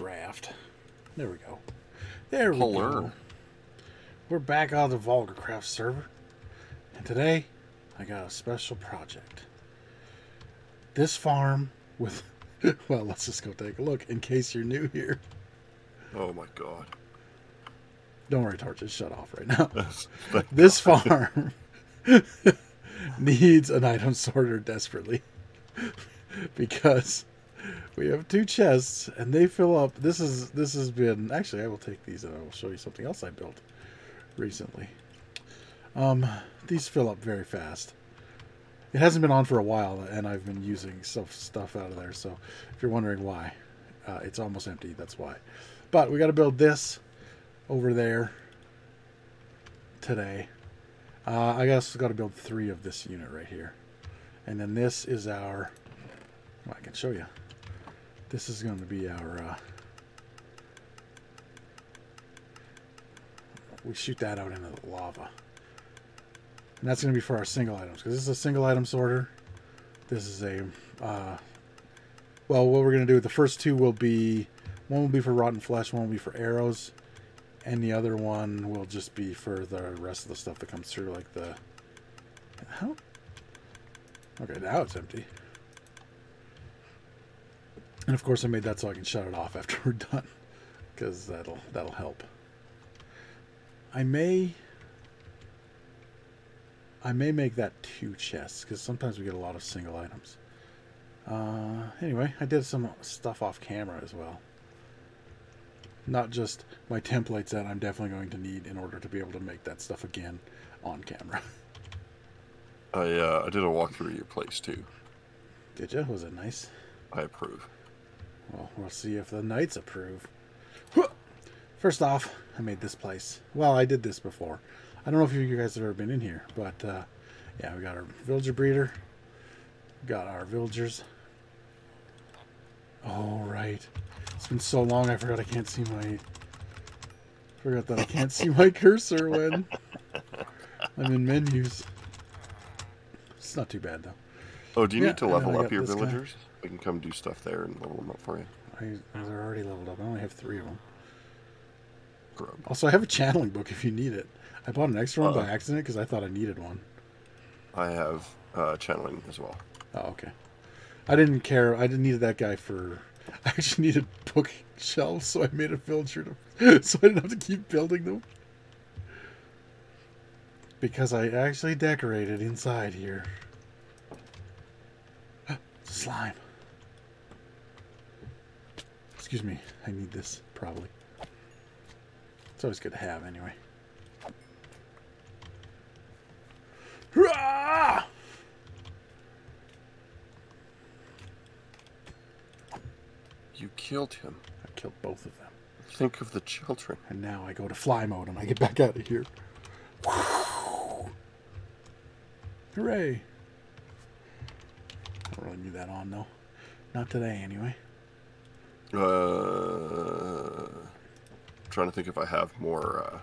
Raft. There we go. There we go. We're back on the Vulgarcraft server, and today I got a special project. This farm with... well, let's just go take a look in case you're new here. Oh my god. Don't worry, Torch, it's shut off right now. This farm needs an item sorter desperately because... we have two chests, and they fill up. This has been actually. I will take these, and I will show you something else I built recently. These fill up very fast. It hasn't been on for a while, and I've been using stuff out of there. So, if you're wondering why, it's almost empty. That's why. But we got to build this over there today. I guess we got to build 3 of this unit right here, and then this is our. Well, I can show you. This is going to be our, we shoot that out into the lava. And that's going to be for our single items, because this is a single item sorter. This is a, well, what we're going to do, the first 2 will be, one will be for rotten flesh, one will be for arrows, and the other one will just be for the rest of the stuff that comes through, like the, how? Okay, now it's empty. And of course I made that so I can shut it off after we're done, because that'll help. I may make that 2 chests, because sometimes we get a lot of single items. Anyway, I did some stuff off camera as well. Not just my templates that I'm definitely going to need in order to be able to make that stuff again on camera. I did a walkthrough of your place too. Did you? Was it nice? I approve. Well, we'll see if the knights approve. First off, I made this place. Well, I did this before. I don't know if you guys have ever been in here, but yeah, we got our villager breeder. We got our villagers. Oh, right. It's been so long I forgot I can't see my... forgot that I can't see my cursor when I'm in menus. It's not too bad, though. Oh, do you need to level up your villagers? Guy. We can come do stuff there and level them up for you. They're already leveled up. I only have 3 of them. Grub. Also, I have a channeling book if you need it. I bought an extra one by accident because I thought I needed one. I have channeling as well. Oh, okay. I didn't care. I didn't need that guy for... I actually needed book shelves, so I made a filter to... so I didn't have to keep building them. Because I actually decorated inside here. Slime. Excuse me, I need this, probably. It's always good to have, anyway. Hurrah! You killed him. I killed both of them. Think of the children. And now I go to fly mode and I get back out of here. Woo! Hooray! I don't really need that on, though. Not today, anyway. I'm trying to think if I have more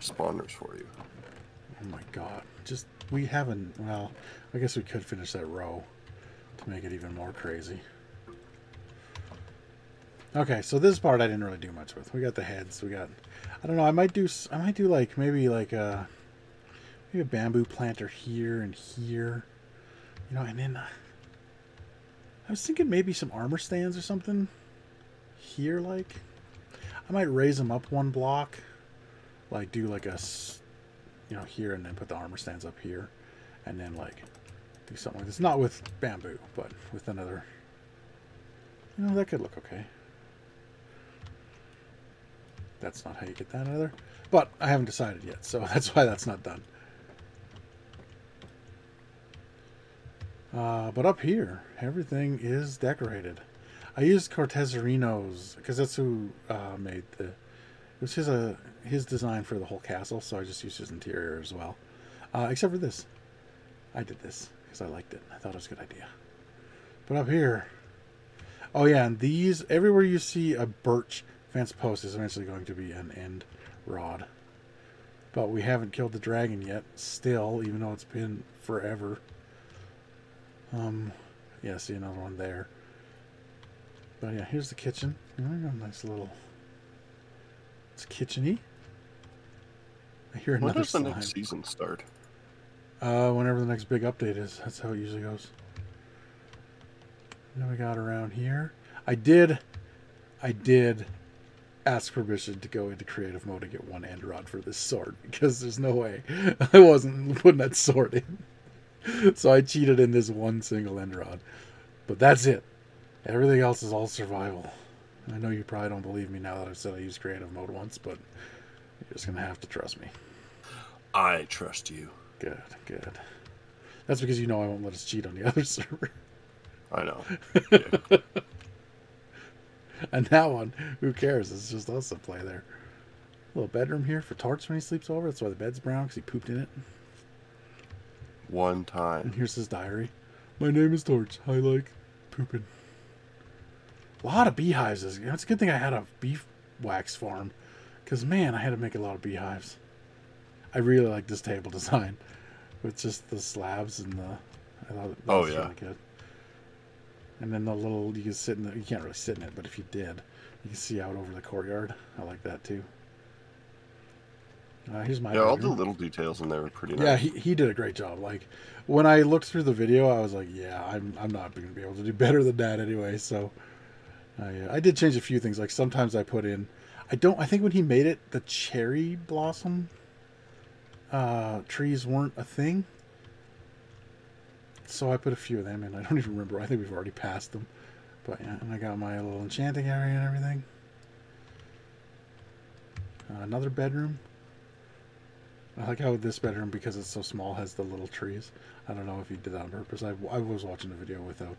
spawners for you. Oh my god. Just, we haven't, well, I guess we could finish that row to make it even more crazy. Okay, so this part I didn't really do much with. We got the heads, we got, I don't know, I might do like, maybe like a, bamboo planter here and here. You know, and then... I was thinking maybe some armor stands or something here, like. I might raise them up 1 block. Like, do like a... you know, here, and then put the armor stands up here. And then, like, do something like this. Not with bamboo, but with another... you know, that could look okay. That's not how you get that either. But I haven't decided yet, so that's why that's not done. But up here, everything is decorated. I used Cortezarino's, because that's who made the... it was his design for the whole castle, so I just used his interior as well. Except for this. I did this, because I liked it. I thought it was a good idea. But up here... oh yeah, and these... everywhere you see a birch fence post is eventually going to be an end rod. But we haven't killed the dragon yet, still, even though it's been forever. Yeah, see another one there. But yeah, here's the kitchen. Now I got a nice little. It's kitcheny. I hear another. When does the next season start? Whenever the next big update is. That's how it usually goes. Now we got around here. I did ask permission to go into creative mode to get one end rod for this sword because there's no way I wasn't putting that sword in. So I cheated in this one single end rod. But that's it. Everything else is all survival. I know you probably don't believe me now that I've said I used creative mode once, but you're just going to have to trust me. I trust you. Good, good. That's because you know I won't let us cheat on the other server. I know. Yeah. And that one, who cares? It's just us to play there. Little bedroom here for Tarts when he sleeps over. That's why the bed's brown, because he pooped in it. One time. And here's his diary. My name is Torch. I like pooping. A lot of beehives. You know, it's a good thing I had a beef wax farm. Because, man, I had to make a lot of beehives. I really like this table design. With just the slabs and the... I thought it was really good. And then the little, you can sit in the, you can't really sit in it, but if you did, you can see out over the courtyard. I like that too. Here's my all the little details in there are pretty nice. Yeah, he did a great job. Like, when I looked through the video, I was like, yeah, I'm not going to be able to do better than that anyway. So I did change a few things. Like sometimes I put in, I think when he made it, the cherry blossom trees weren't a thing. So I put a few of them in. I don't even remember. I think we've already passed them. But yeah, and I got my little enchanting area and everything. Another bedroom. I like how this bedroom, because it's so small, has the little trees. I don't know if he did that on purpose. I was watching the video without...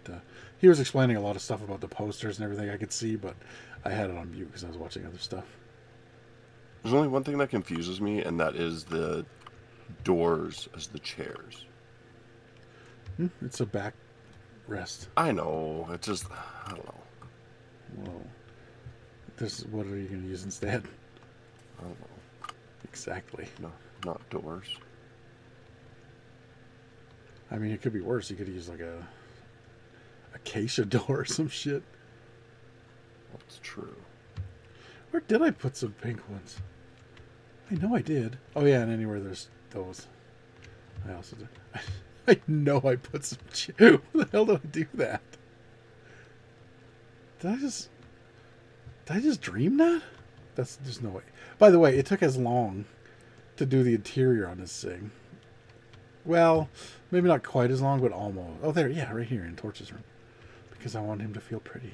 he was explaining a lot of stuff about the posters and everything I could see, but I had it on mute because I was watching other stuff. There's only one thing that confuses me, and that is the doors as the chairs. It's a back rest. I know. It's just, I don't know. Whoa. This, what are you going to use instead? I don't know. Exactly. No, not doors. I mean, it could be worse. You could use like a acacia door or some shit. That's true. Where did I put some pink ones? I know I did. Oh yeah, and anywhere there's those. I also did. I know I put some... Where the hell did I do that? Did I just dream that? There's no way. By the way, it took as long to do the interior on this thing. Well, maybe not quite as long, but almost. Oh, there. Yeah, right here in Torch's room. Because I want him to feel pretty.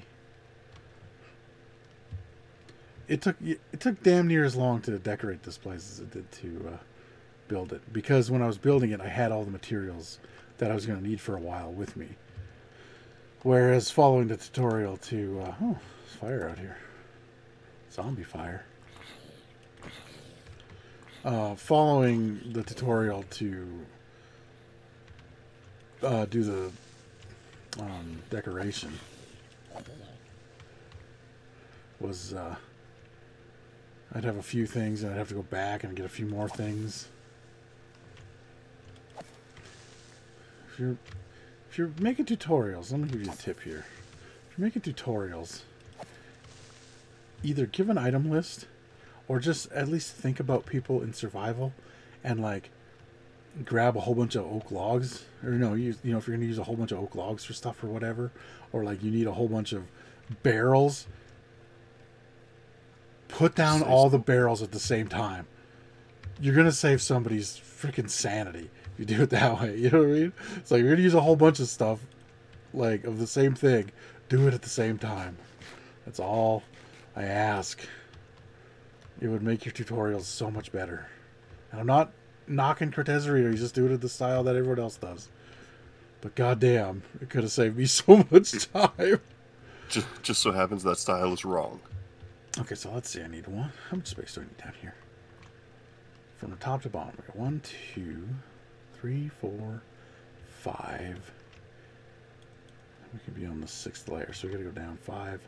It took damn near as long to decorate this place as it did to... build it, because when I was building it I had all the materials that I was going to need for a while with me, whereas following the tutorial to oh, there's fire out here, zombie fire, following the tutorial to do the decoration was I'd have a few things and I'd have to go back and get a few more things. If you're making tutorials, let me give you a tip here. If you're making tutorials, either give an item list or just at least think about people in survival and like grab a whole bunch of oak logs, or no, you know if you're going to use a whole bunch of oak logs for stuff or whatever, or like you need a whole bunch of barrels, put down all the barrels at the same time. You're going to save somebody's freaking sanity. You do it that way, you know what I mean? It's like you're gonna use a whole bunch of stuff, like of the same thing. Do it at the same time. That's all I ask. It would make your tutorials so much better. And I'm not knocking Cortezarito. You just do it at the style that everyone else does. But goddamn, it could have saved me so much time. Just so happens that style is wrong. Okay, so let's see. I need one. How much space do I need down here? From the top to bottom, we got 1, 2, 3, 4, 5. We could be on the 6th layer, so we gotta go down 5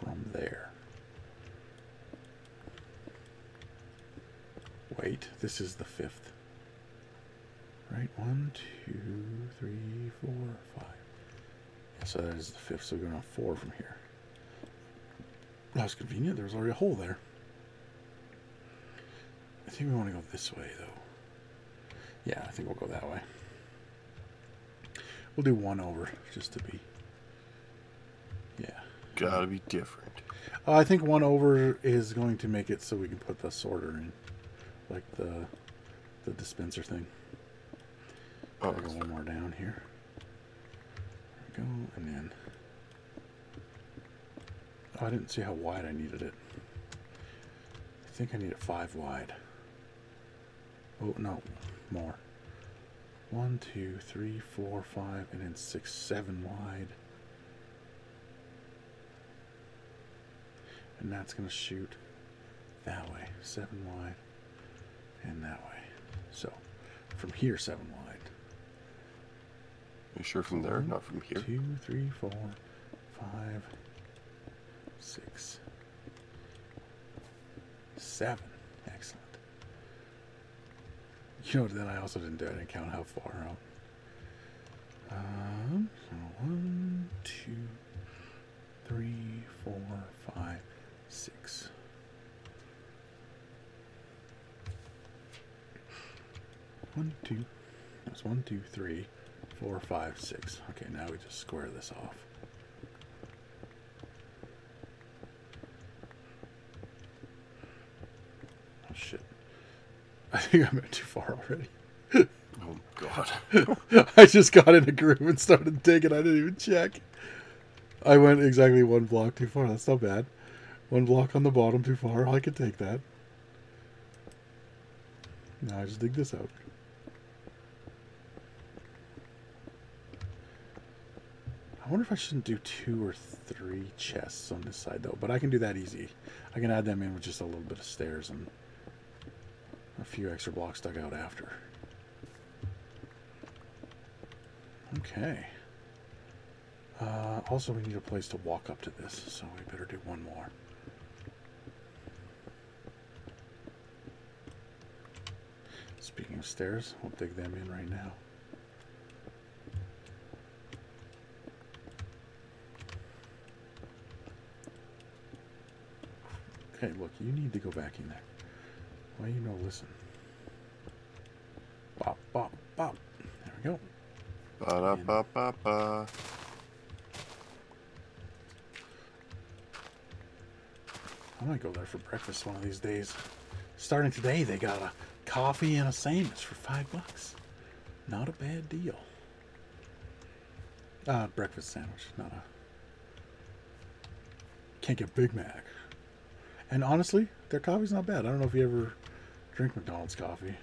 from there. Wait, this is the 5th. Right, 1, 2, 3, 4, 5. So that is the fifth, so we're going on four from here. That was convenient, there was already a hole there. I think we want to go this way, though. Yeah, I think we'll go that way. We'll do one over, just to be... Yeah. Gotta be different. I think one over is going to make it so we can put the sorter in. Like the dispenser thing. Oh, go one more down here. There we go, and then... Oh, I didn't see how wide I needed it. I think I need it 5 wide. Oh, no. More. 1, 2, 3, 4, 5, and then 6, 7 wide. And that's going to shoot that way. 7 wide. And that way. So, from here, 7 wide. Are you sure from there? One, not from here? 2, 3, 4, 5... 6, 7, excellent. You know, then I also didn't do it. I didn't count how far out. 1, 2, 3, 4, 5, 6. One, two. That's 1, 2, 3, 4, 5, 6. Okay, now we just square this off. I think I went too far already. Oh, God. I just got in a groove and started digging. I didn't even check. I went exactly 1 block too far. That's not bad. 1 block on the bottom too far. I could take that. Now I just dig this out. I wonder if I shouldn't do 2 or 3 chests on this side, though. But I can do that easy. I can add them in with just a little bit of stairs and... a few extra blocks dug out after. Okay. Also, we need a place to walk up to this, so we better do 1 more. Speaking of stairs, we'll dig them in right now. Okay, look, you need to go back in there. Well, you know, listen. Bop, bop, bop. There we go. Ba da ba ba ba. I might go there for breakfast one of these days. Starting today, they got a coffee and a sandwich for $5. Not a bad deal. Breakfast sandwich, not a... Can't get Big Mac. And honestly, their coffee's not bad. I don't know if you ever... drink McDonald's coffee.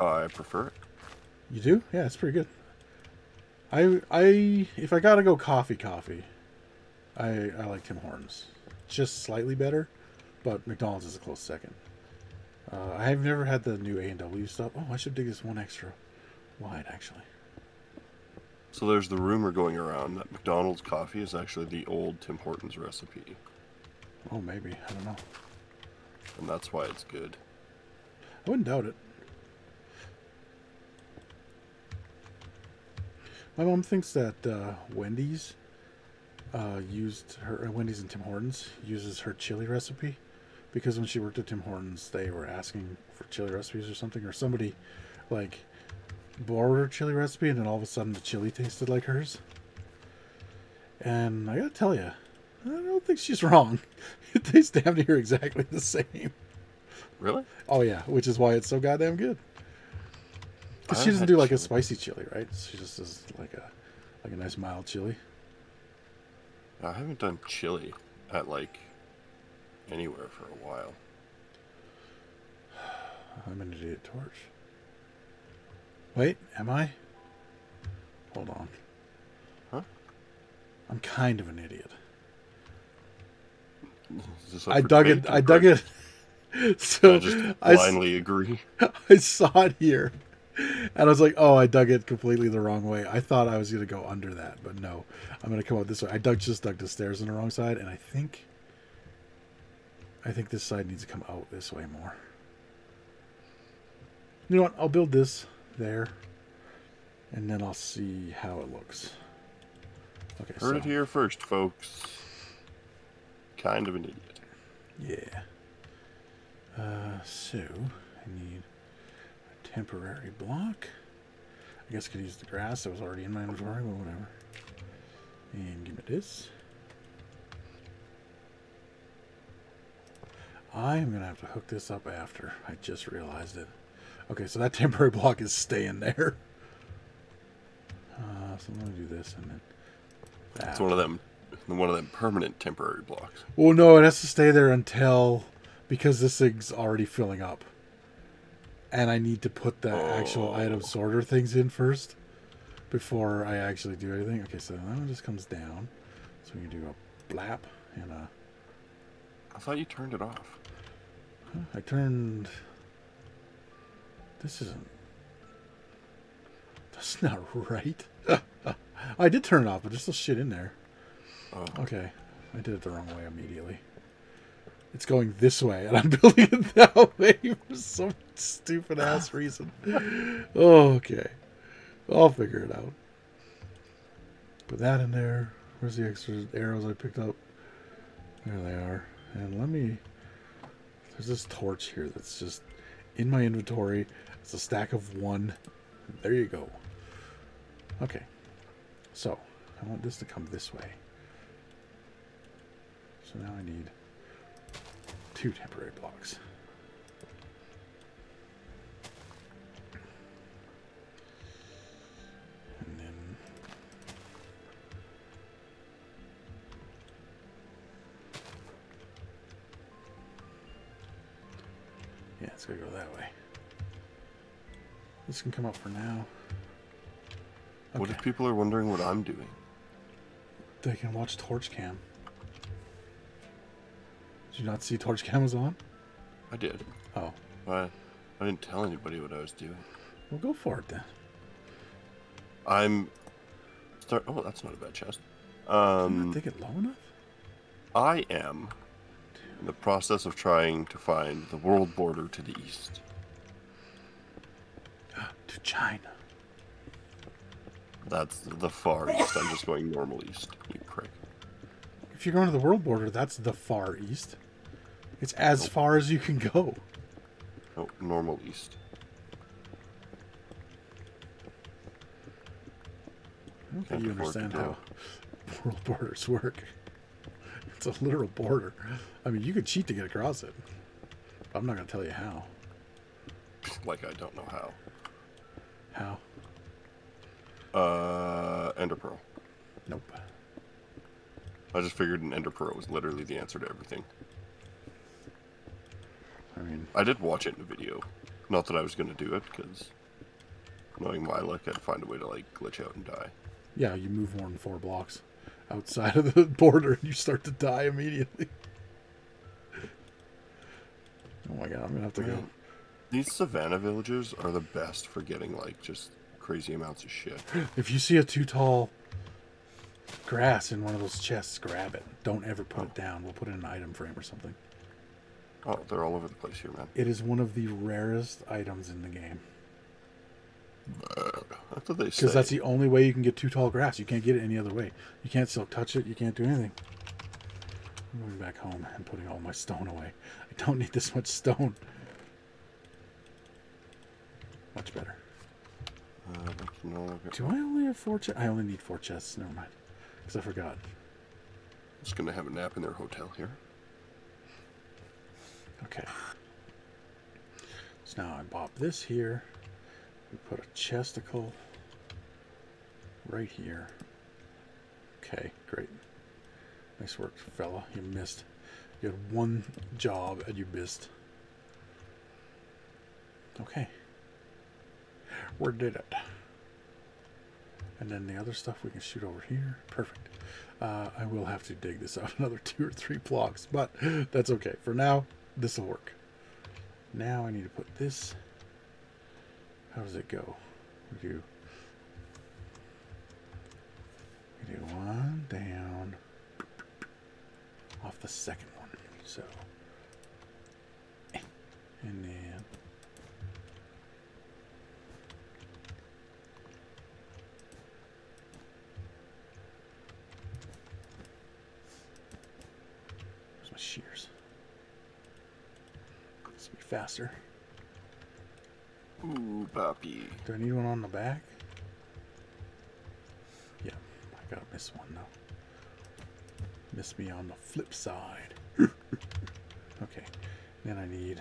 I prefer it. You do? Yeah, it's pretty good. If I gotta go coffee, I like Tim Hortons. Just slightly better, but McDonald's is a close second. I have never had the new A&W stuff. Oh, I should dig this 1 extra wide, actually. So there's the rumor going around that McDonald's coffee is actually the old Tim Hortons recipe. Oh, maybe. I don't know. And that's why it's good. I wouldn't doubt it. My mom thinks that Wendy's used her... Wendy's and Tim Hortons uses her chili recipe, because when she worked at Tim Hortons, they were asking for chili recipes or something, or somebody like borrowed her chili recipe, and then all of a sudden the chili tasted like hers. And I gotta tell you, I don't think she's wrong. It tastes damn near exactly the same. Really? Oh, yeah, which is why it's so goddamn good. Because she doesn't do, like, a spicy chili, right? She just does, like, a nice mild chili. I haven't done chili at, like, anywhere for a while. I'm an idiot torch. Wait, am I? Hold on. Huh? I'm kind of an idiot. I dug it. So I just blindly agree. I saw it here, and I was like, "Oh, I dug it completely the wrong way." I thought I was going to go under that, but no, I'm going to come out this way. I just dug the stairs on the wrong side, and I think this side needs to come out this way more. You know what? I'll build this there, and then I'll see how it looks. Okay, heard it here first, folks. Kind of an idiot. Yeah. So, I need a temporary block. I guess I could use the grass that was already in my inventory, but whatever. And give me this. I'm going to have to hook this up after. I just realized it. Okay, so that temporary block is staying there. So I'm going to do this and then that. It's one of them permanent temporary blocks. Well, no, it has to stay there until... Because this thing's already filling up. And I need to put the actual item sorter things in first before I actually do anything. Okay, so that one just comes down. So we can do a blap and a... I thought you turned it off. I turned... This isn't... That's not right. I did turn it off, but there's still shit in there. Oh. Okay. I did it the wrong way immediately. It's going this way, and I'm building it that way for some stupid-ass reason. Okay. I'll figure it out. Put that in there. Where's the extra arrows I picked up? There they are. And let me... There's this torch here that's just in my inventory. It's a stack of one. There you go. Okay. So, I want this to come this way. So now I need 2 temporary blocks. And then... Yeah, it's gonna go that way. This can come up for now. Okay. What if people are wondering what I'm doing? They can watch Torch Cam. Did you not see Torch Cam was on? I did. Oh. I didn't tell anybody what I was doing. Well, go for it then. Oh, that's not a bad chest. Didn't I dig it low enough? I am in the process of trying to find the world border to the east. To China. That's the far east. I'm just going normal east, you prick. If you're going to the world border, that's the far east. It's as far as you can go. Oh, normal east. I don't think you understand how world borders work. It's a literal border. I mean, you could cheat to get across it. I'm not going to tell you how. Like, I don't know how. How? Ender Pearl. Nope. I just figured an Ender Pearl was literally the answer to everything. I mean... I did watch it in a video. Not that I was going to do it, because... Knowing my luck, I'd find a way to, like, glitch out and die. Yeah, you move more than 4 blocks outside of the border, and you start to die immediately. Oh my god, I'm going to have to go... These savannah villages are the best for getting, like, just crazy amounts of shit. If you see a too-tall grass in one of those chests, grab it. Don't ever put it down. We'll put it in an item frame or something. Oh, they're all over the place here, man. It is one of the rarest items in the game. That's what they say. Because that's the only way you can get too-tall grass. You can't get it any other way. You can't still touch it. You can't do anything. I'm going back home and putting all my stone away. I don't need this much stone. Much better. Do I only have 4 chests? I only need 4 chests. Never mind. Because I forgot. I'm just going to have a nap in their hotel here. Okay. So now I bop this here. We put a chesticle right here. Okay, great. Nice work, fella. You missed. You had one job and you missed. Okay. We did it. And then the other stuff we can shoot over here. Perfect. I will have to dig this out another 2 or 3 blocks, but that's okay. For now, this will work. Now I need to put this. How does it go? We do one down off the second one. So, and then shears. This will be faster. Ooh, puppy. Do I need one on the back? Yeah, I gotta miss one though. Miss me on the flip side. Okay, then I need...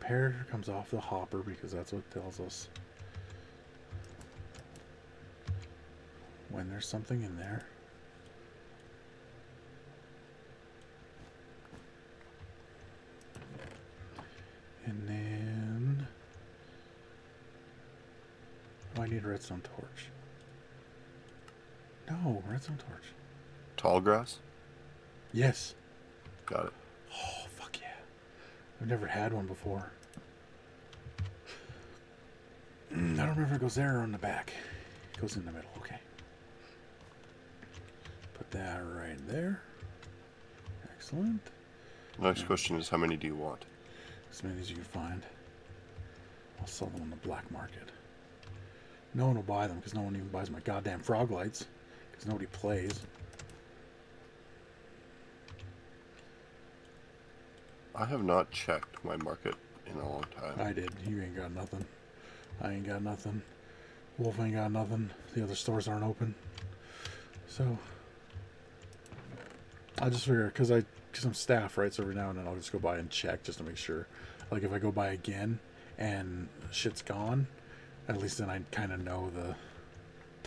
Comparator comes off the hopper because that's what tells us when there's something in there. And then... Oh, I need a redstone torch. No, redstone torch. Tall grass? Yes. Got it. Oh, fuck yeah. I've never had one before. I don't remember if it goes there or on the back. It goes in the middle, okay. Put that right there. Excellent. Next question is, how many do you want? As many as you can find. I'll sell them on the black market. No one will buy them because no one even buys my goddamn frog lights because nobody plays. I have not checked my market in a long time. I did. You ain't got nothing. I ain't got nothing. Wolf ain't got nothing. The other stores aren't open. So I just figure, because I'm staff, right? So every now and then I'll just go by and check just to make sure. Like if I go by again and shit's gone, at least then I kind of know the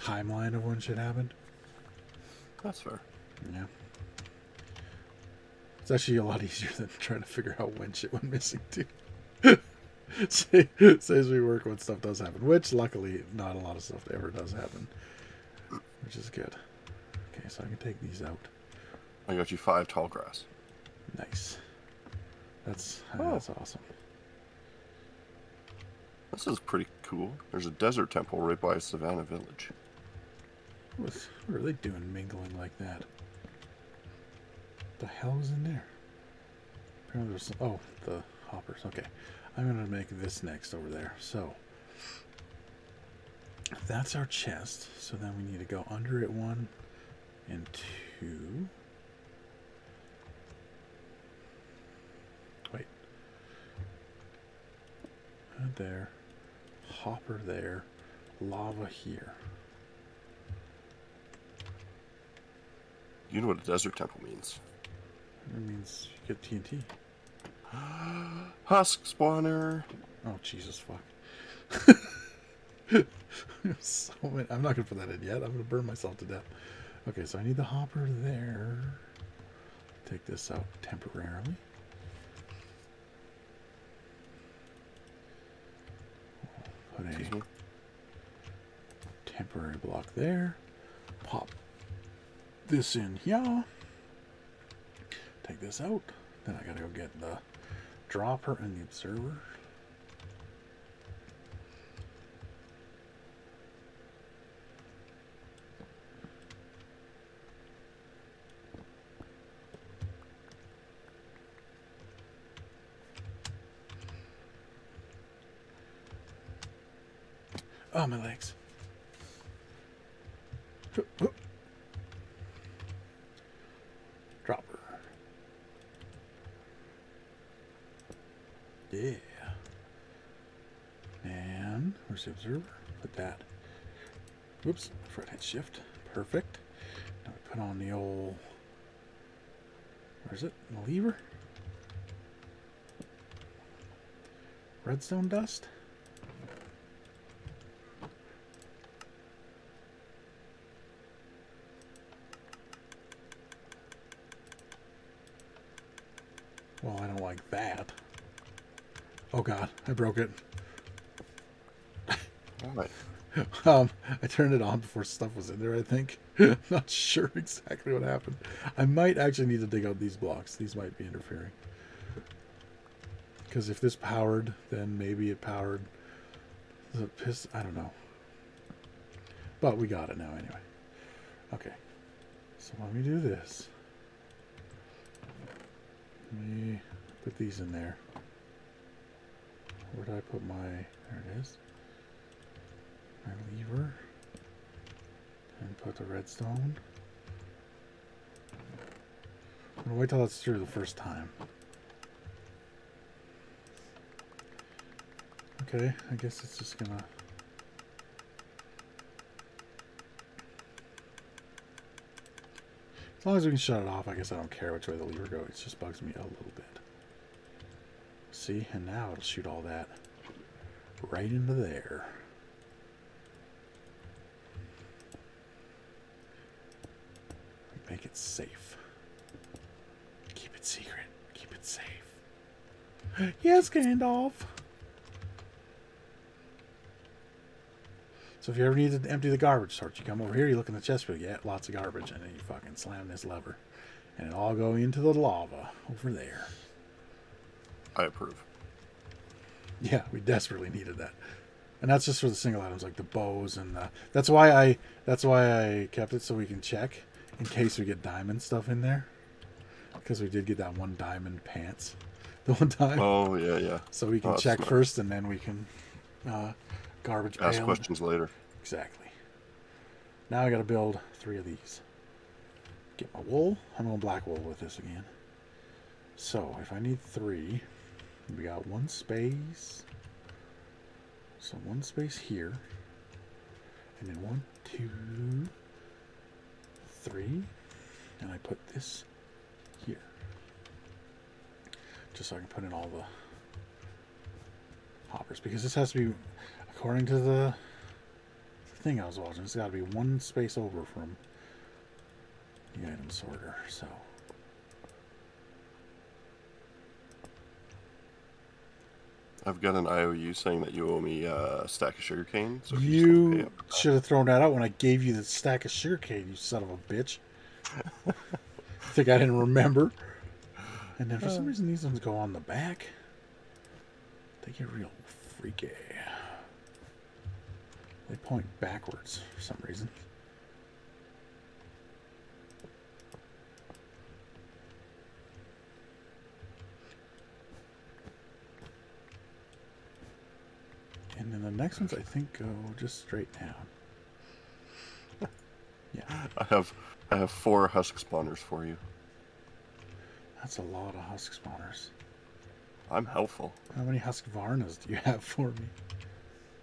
timeline of when shit happened. That's fair. Yeah. It's actually a lot easier than trying to figure out when shit went missing, too. Saves me work when stuff does happen, which, luckily, not a lot of stuff ever does happen, which is good. Okay, so I can take these out. I got you 5 tall grass. Nice. That's awesome. This is pretty cool. There's a desert temple right by Savannah Village. What are they doing mingling like that? The hell was in there? Apparently there's some, oh, the hoppers. Okay, I'm gonna make this next over there. So that's our chest. So then we need to go under it 1 and 2. Wait, right there, hopper there, lava here. You know what a desert temple means? It means you get TNT. Husk spawner. Oh, Jesus, fuck. So many. I'm not going to put that in yet. I'm going to burn myself to death. Okay, so I need the hopper there. Take this out temporarily. Put a temporary block there. Pop this in here. Take this out. Then I gotta go get the dropper and the observer. Oh, my legs. Dropper. Yeah. And where's the observer? Put that. Whoops. Front hand shift. Perfect. Now we put on the old. Where's it? The lever. Redstone dust. Well, I don't like that. Oh god, I broke it. Alright. I turned it on before stuff was in there, I think. I'm not sure exactly what happened. I might actually need to dig out these blocks. These might be interfering. Because if this powered, then maybe it powered the piss. I don't know. But we got it now anyway. Okay. So let me do this. Let me put these in there. Where did I put my... There it is. My lever. And put the redstone. I'm gonna wait till that's through the first time. Okay, I guess it's just gonna... As long as we can shut it off, I guess I don't care which way the lever goes. It just bugs me a little bit. See, and now it'll shoot all that right into there. Make it safe. Keep it secret. Keep it safe. Yes, Gandalf! So if you ever need to empty the garbage sort, you come over here, you look in the chest, you get lots of garbage, and then you fucking slam this lever. And it'll all go into the lava over there. I approve. Yeah, we desperately needed that. And that's just for the single items, like the bows and the... That's why I kept it, so we can check in case we get diamond stuff in there. Because we did get that one diamond pants the one time. Oh, yeah, yeah. So we can check smart. First, and then we can... garbage ask bailed. Questions later. Exactly. Now I gotta build 3 of these. Get my wool. I'm going black wool with this again. So if I need 3, we got 1 space. So 1 space here. And then 1, 2, 3. And I put this here. Just so I can put in all the hoppers. Because this has to be... According to the thing I was watching, it's got to be 1 space over from the item sorter, so. I've got an IOU saying that you owe me a stack of sugarcane. So you should have thrown that out when I gave you the stack of sugarcane, you son of a bitch. I think I didn't remember. And then for some reason, these ones go on the back. They get real freaky. They point backwards for some reason. And then the next ones, I think, go just straight down. Yeah. I have 4 husk spawners for you. That's a lot of husk spawners. I'm helpful. How many husk varnas do you have for me?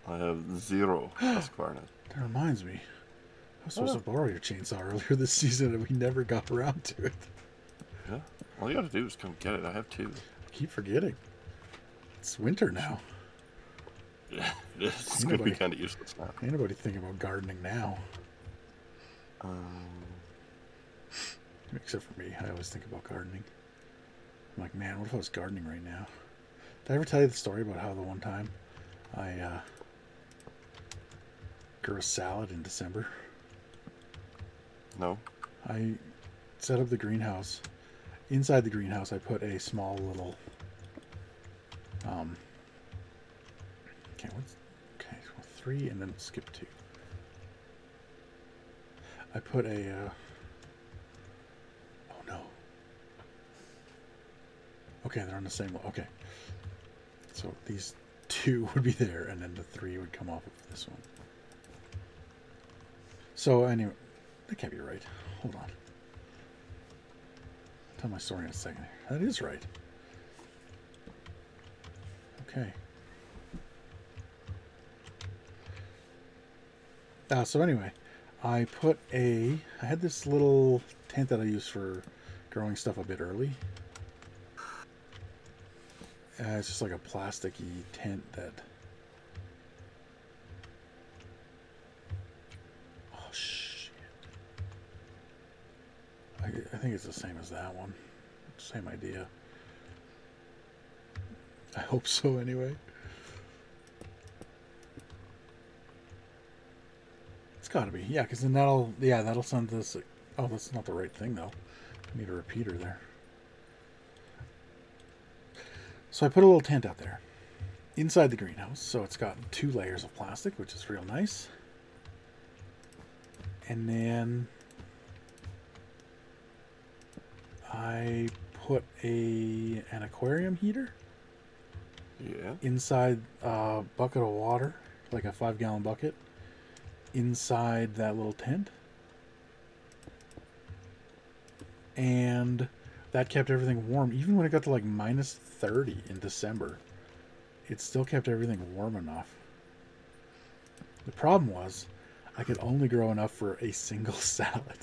I have 0 husk varna. That reminds me. I was supposed to borrow your chainsaw earlier this season and we never got around to it. Yeah. All you gotta do is come get it. I have 2. I keep forgetting. It's winter now. Yeah, it is. It's gonna be kind of useless now. Ain't nobody thinking about gardening now. Except for me. I always think about gardening. I'm like, man, what if I was gardening right now? Did I ever tell you the story about how the one time I, grew a salad in December? No. I set up the greenhouse. Inside the greenhouse, I put a small little well, 3 and then skip 2. I put a oh no. Okay, they're on the same one. Okay. So these 2 would be there and then the 3 would come off of this one. So anyway, that can't be right. Hold on. I'll tell my story in a second. That is right. Okay. So anyway, I put a... I had this little tent that I use for growing stuff a bit early. It's just like a plasticky tent that... I think it's the same as that one. Same idea. I hope so anyway. It's gotta be. Yeah, because then that'll... Yeah, that'll send this... Oh, that's not the right thing, though. I need a repeater there. So I put a little tent out there. Inside the greenhouse. So it's got 2 layers of plastic, which is real nice. And then... I put an aquarium heater inside a bucket of water, like a 5-gallon bucket, inside that little tent. And that kept everything warm. Even when it got to like minus 30 in December, it still kept everything warm enough. The problem was I could only grow enough for a single salad.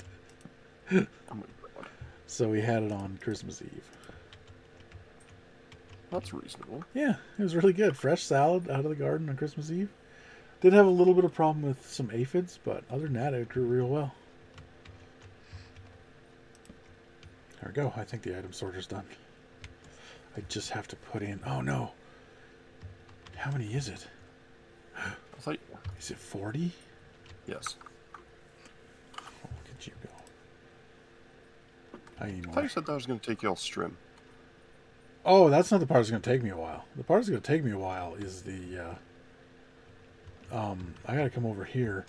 So we had it on Christmas Eve. That's reasonable. Yeah, it was really good. Fresh salad out of the garden on Christmas Eve. Did have a little bit of problem with some aphids, but other than that, it grew real well. There we go. I think the item sorter's done. I just have to put in... Oh, no. How many is it? Is it 40? Yes. Oh, look at you go. I need more. I thought you said that was going to take you all strim. Oh, that's not the part that's going to take me a while. The part that's going to take me a while is the... I got to come over here,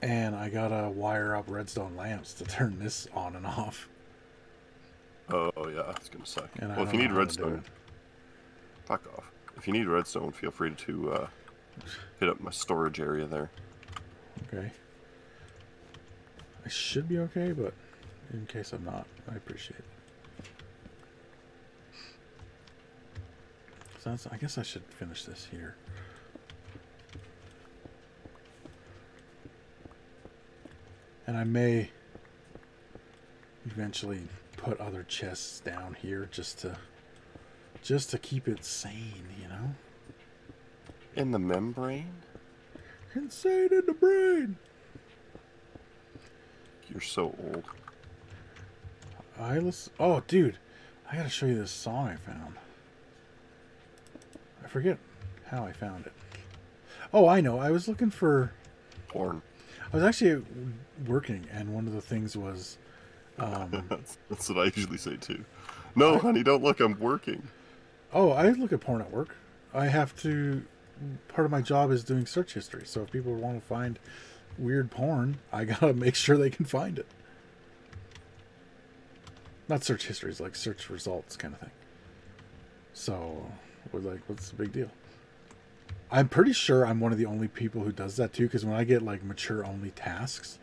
and I got to wire up redstone lamps to turn this on and off. Oh, yeah, that's going to suck. And well, if you need redstone, fuck off. If you need redstone, feel free to hit up my storage area there. Okay. I should be okay, but in case I'm not, I appreciate it. So that's, I guess I should finish this here. And I may eventually put other chests down here just to keep it sane, you know? In the membrane? Insane in the brain! You're so old. I listen... Oh, dude. I gotta show you this song I found. I forget how I found it. Oh, I know. I was looking for... porn. I was actually working, and one of the things was... that's what I usually say, too. No, honey, don't look. I'm working. Oh, I look at porn at work. I have to... Part of my job is doing search history, so if people want to find weird porn, I gotta make sure they can find it. Not search history, it's like search results kind of thing. So, we're like, what's the big deal? I'm pretty sure I'm one of the only people who does that too, because when I get like mature-only tasks,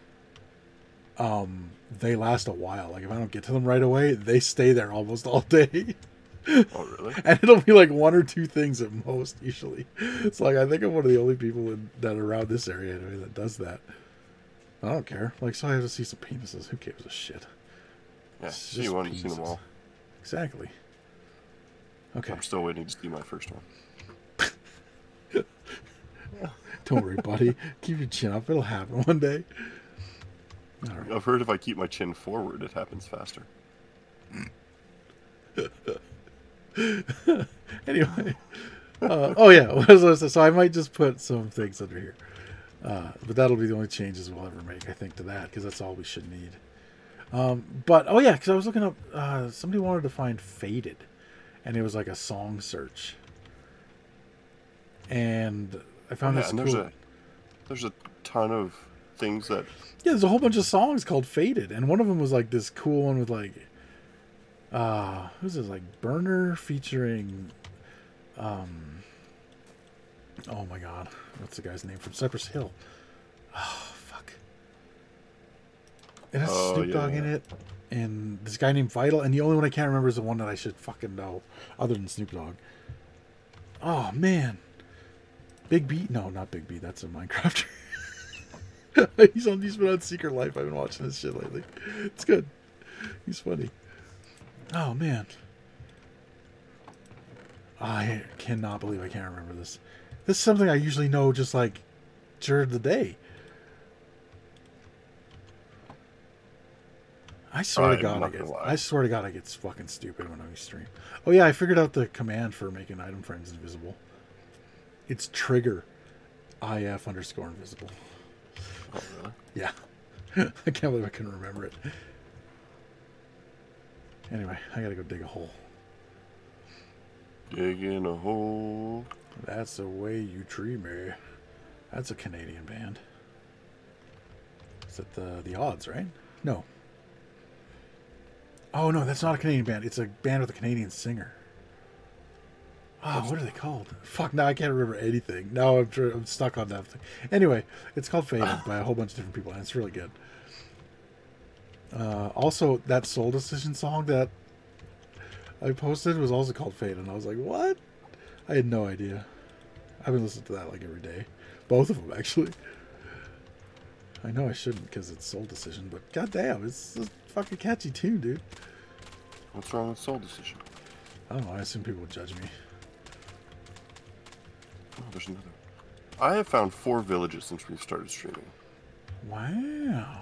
they last a while. Like if I don't get to them right away, they stay there almost all day. Oh, really? And it'll be like one or two things at most usually. It's like I think I'm one of the only people that are around this area anyway that does that. I don't care. Like, so I have to see some penises. Who gives a shit? Yeah, see one, you've seen them all. Exactly. Okay. I'm still waiting to see my first one. Don't worry, buddy. Keep your chin up. It'll happen one day. All right. I've heard if I keep my chin forward, it happens faster. Anyway. Oh, yeah. So I might just put some things under here. But that'll be the only changes we'll ever make, I think, to that, because that's all we should need. But, oh, yeah, because I was looking up... somebody wanted to find Faded, and it was like a song search. And... I found this cool. There's a ton of things that... Yeah, there's a whole bunch of songs called Faded. And one of them was like this cool one with like... who's this? Like Burner featuring... oh my god. What's the guy's name from Cypress Hill? Oh, fuck. It has Snoop Dogg in it. And this guy named Vital. And the only one I can't remember is the one that I should fucking know. Other than Snoop Dogg. Oh, man. Big B? No, not Big B. That's a Minecrafter. He's been on Secret Life. I've been watching this shit lately. It's good. He's funny. Oh, man. I cannot believe I can't remember this. This is something I usually know just like during the day. I swear to God, I get fucking stupid when I stream. Oh, yeah. I figured out the command for making item frames invisible. It's trigger if_invisible. Oh, really? Yeah. I can't believe I couldn't remember it. Anyway, I gotta go dig a hole. Digging a hole. That's the way you treat me. That's a Canadian band. Is that the Odds, right? No. Oh, no, that's not a Canadian band. It's a band with a Canadian singer. Oh, what are they called? Fuck, now I can't remember anything. Now I'm stuck on that thing. Anyway, it's called Faded by a whole bunch of different people, and it's really good. Also, that Soul Decision song that I posted was also called Fate, and I was like, what? I had no idea. I've been listening to that like every day. Both of them, actually. I know I shouldn't because it's Soul Decision, but goddamn, it's a fucking catchy tune, dude. What's wrong with Soul Decision? I don't know. I assume people would judge me. Oh, there's another. I have found 4 villages since we've started streaming. Wow.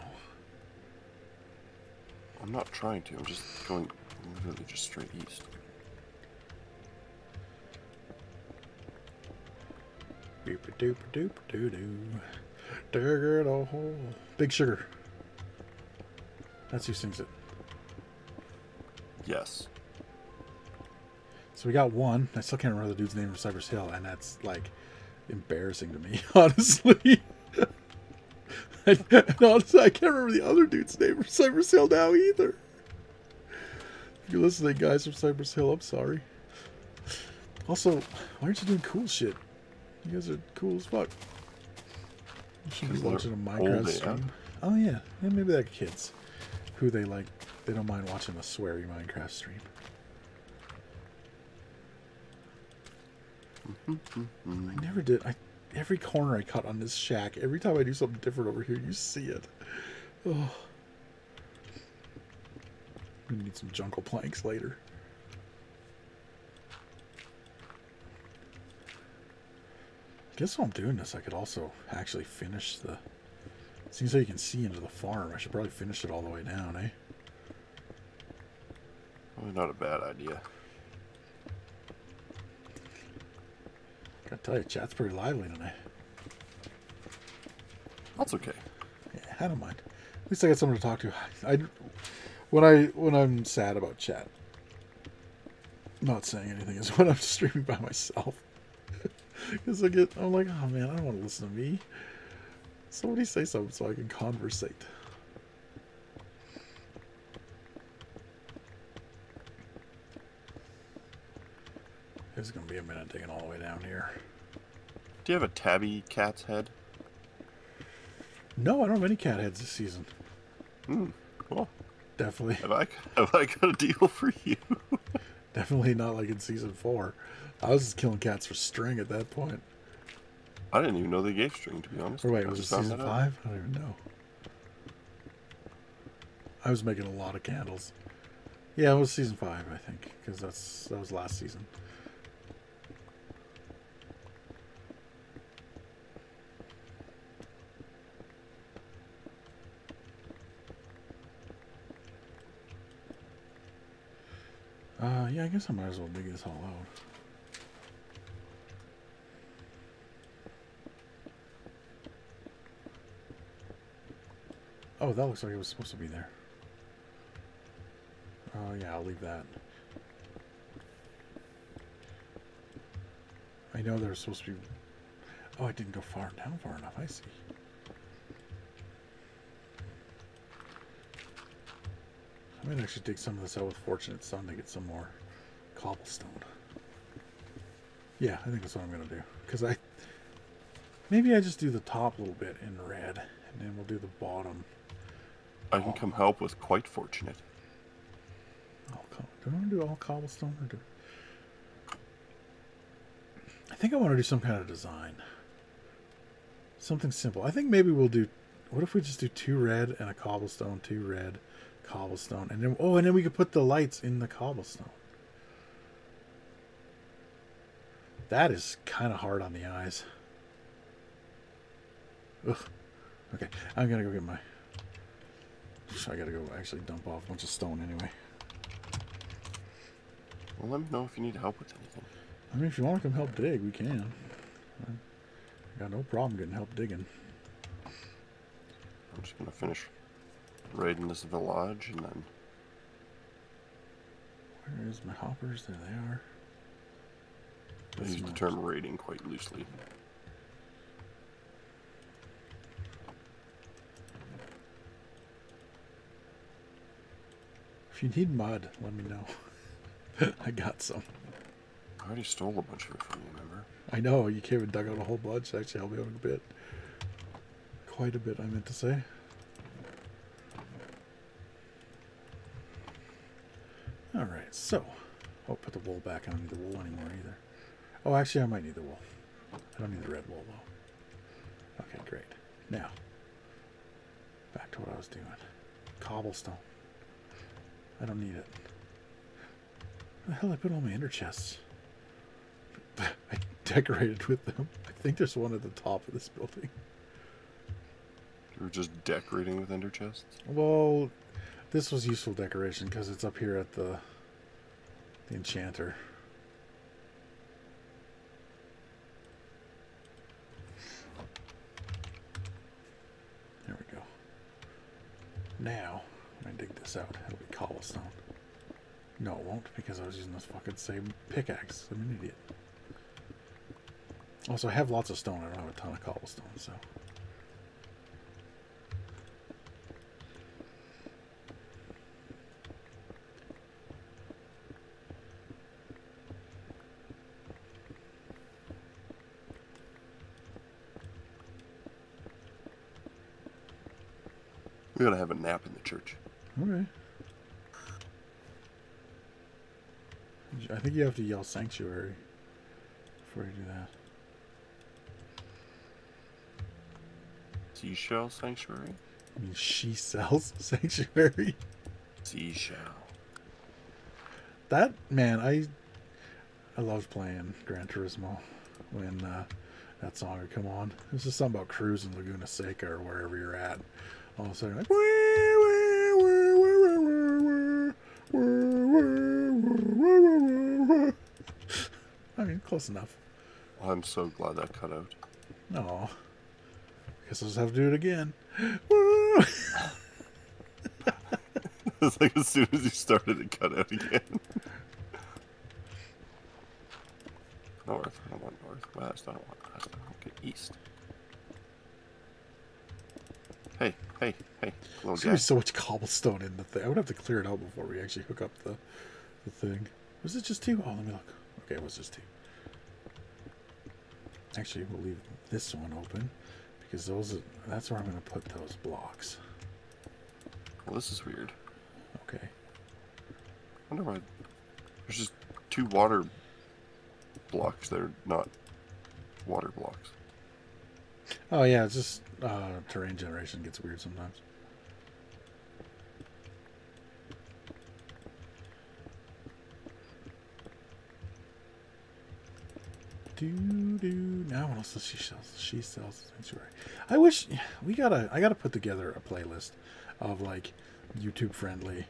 I'm not trying to. I'm just going literally just straight east. Digger it a hole. Big Sugar. That's who sings it. Yes. So we got one. I still can't remember the dude's name from Cypress Hill, and that's like embarrassing to me, honestly. And honestly, I can't remember the other dude's name from Cypress Hill now either. If you're listening, guys from Cypress Hill, I'm sorry. Also, why aren't you doing cool shit? You guys are cool as fuck. You should be watching a Minecraft stream. Oh yeah, and maybe they're kids who they like. They don't mind watching a sweary Minecraft stream. I never did. Every corner I cut on this shack. Every time I do something different over here, you see it. Oh, we need some jungle planks later. I guess while I'm doing this, I could also actually finish the... Seems like you can see into the farm. I should probably finish it all the way down, eh? Probably not a bad idea. Gotta tell you, chat's pretty lively tonight. That's okay. Yeah, I don't mind. At least I got someone to talk to. When I'm sad about chat, not saying anything is when I'm streaming by myself. Because I'm like, oh man, I don't want to listen to me. Somebody say something so I can conversate. It's going to be a minute digging all the way down here. Do you have a tabby cat's head? No, I don't have any cat heads this season. Hmm, well. Definitely. Have I got a deal for you? Definitely not like in season 4. I was just killing cats for string at that point. I didn't even know they gave string, to be honest. Or wait, was it season 5? I don't even know. I was making a lot of candles. Yeah, it was season 5, I think, because that was last season. Yeah, I guess I might as well dig this all out. Oh, that looks like it was supposed to be there. Oh, yeah, I'll leave that. I know there was supposed to be... Oh, I didn't go down far enough, I see. I might actually dig some of this out with Fortunate Son to get some more cobblestone. Yeah, I think that's what I'm going to do. Because maybe I just do the top little bit in red, and then we'll do the bottom. I can come help with Quite Fortunate. Do I want to do all cobblestone? Or I think I want to do some kind of design. Something simple. I think maybe we'll do... What if we just do 2 red and a cobblestone, 2 red... cobblestone, and then and then we could put the lights in the cobblestone. That is kind of hard on the eyes. Ugh. Okay, I'm gonna go get my... I gotta go actually dump off a bunch of stone anyway. Well, let me know if you need help with anything. I mean, if you want to come help dig, we can. I got no problem getting help digging. I'm just gonna finish raiding this village, and then... Where is my hoppers? There they are. I use the term raiding quite loosely. If you need mud, let me know. I got some. I already stole a bunch of it from you, remember? I know, you came and dug out a whole bunch. Actually, I'll be out a bit. Quite a bit, I meant to say. Alright, so won't put the wool back. I don't need the wool anymore either. Oh, actually, I might need the wool. I don't need the red wool, though. Okay, great. Now, back to what I was doing. Cobblestone. I don't need it. Where the hell did I put all my inner chests? I decorated with them. I think there's one at the top of this building. You were just decorating with ender chests? Well, this was useful decoration because it's up here at the enchanter. There we go. Now, I'm going to dig this out. It'll be cobblestone. No, it won't, because I was using this fucking same pickaxe. I'm an idiot. Also, I have lots of stone. I don't have a ton of cobblestone, so... We're gonna have a nap in the church. Okay. I think you have to yell sanctuary before you do that. Seashell sanctuary? I mean, she sells sanctuary. Seashell. That, man, I loved playing Gran Turismo when that song would come on. This is something about cruising Laguna Seca or wherever you're at. All of a sudden, like, I mean, close enough. I'm so glad that cut out. No, guess I'll just have to do it again. It's like as soon as you started, it cut out again. North. I don't want northwest. I don't want west. I want east. Hey. There's going to be so much cobblestone in the thing. I would have to clear it out before we actually hook up the thing. Was it just two? Oh, let me look. Okay, it was just two. Actually, we'll leave this one open because that's where I'm going to put those blocks. Well, this is weird. Okay. I wonder why there's just two water blocks that are not water blocks. Oh, yeah, it's just terrain generation gets weird sometimes. Now what else does she sell? She sells sanctuary. I wish I gotta put together a playlist of like YouTube friendly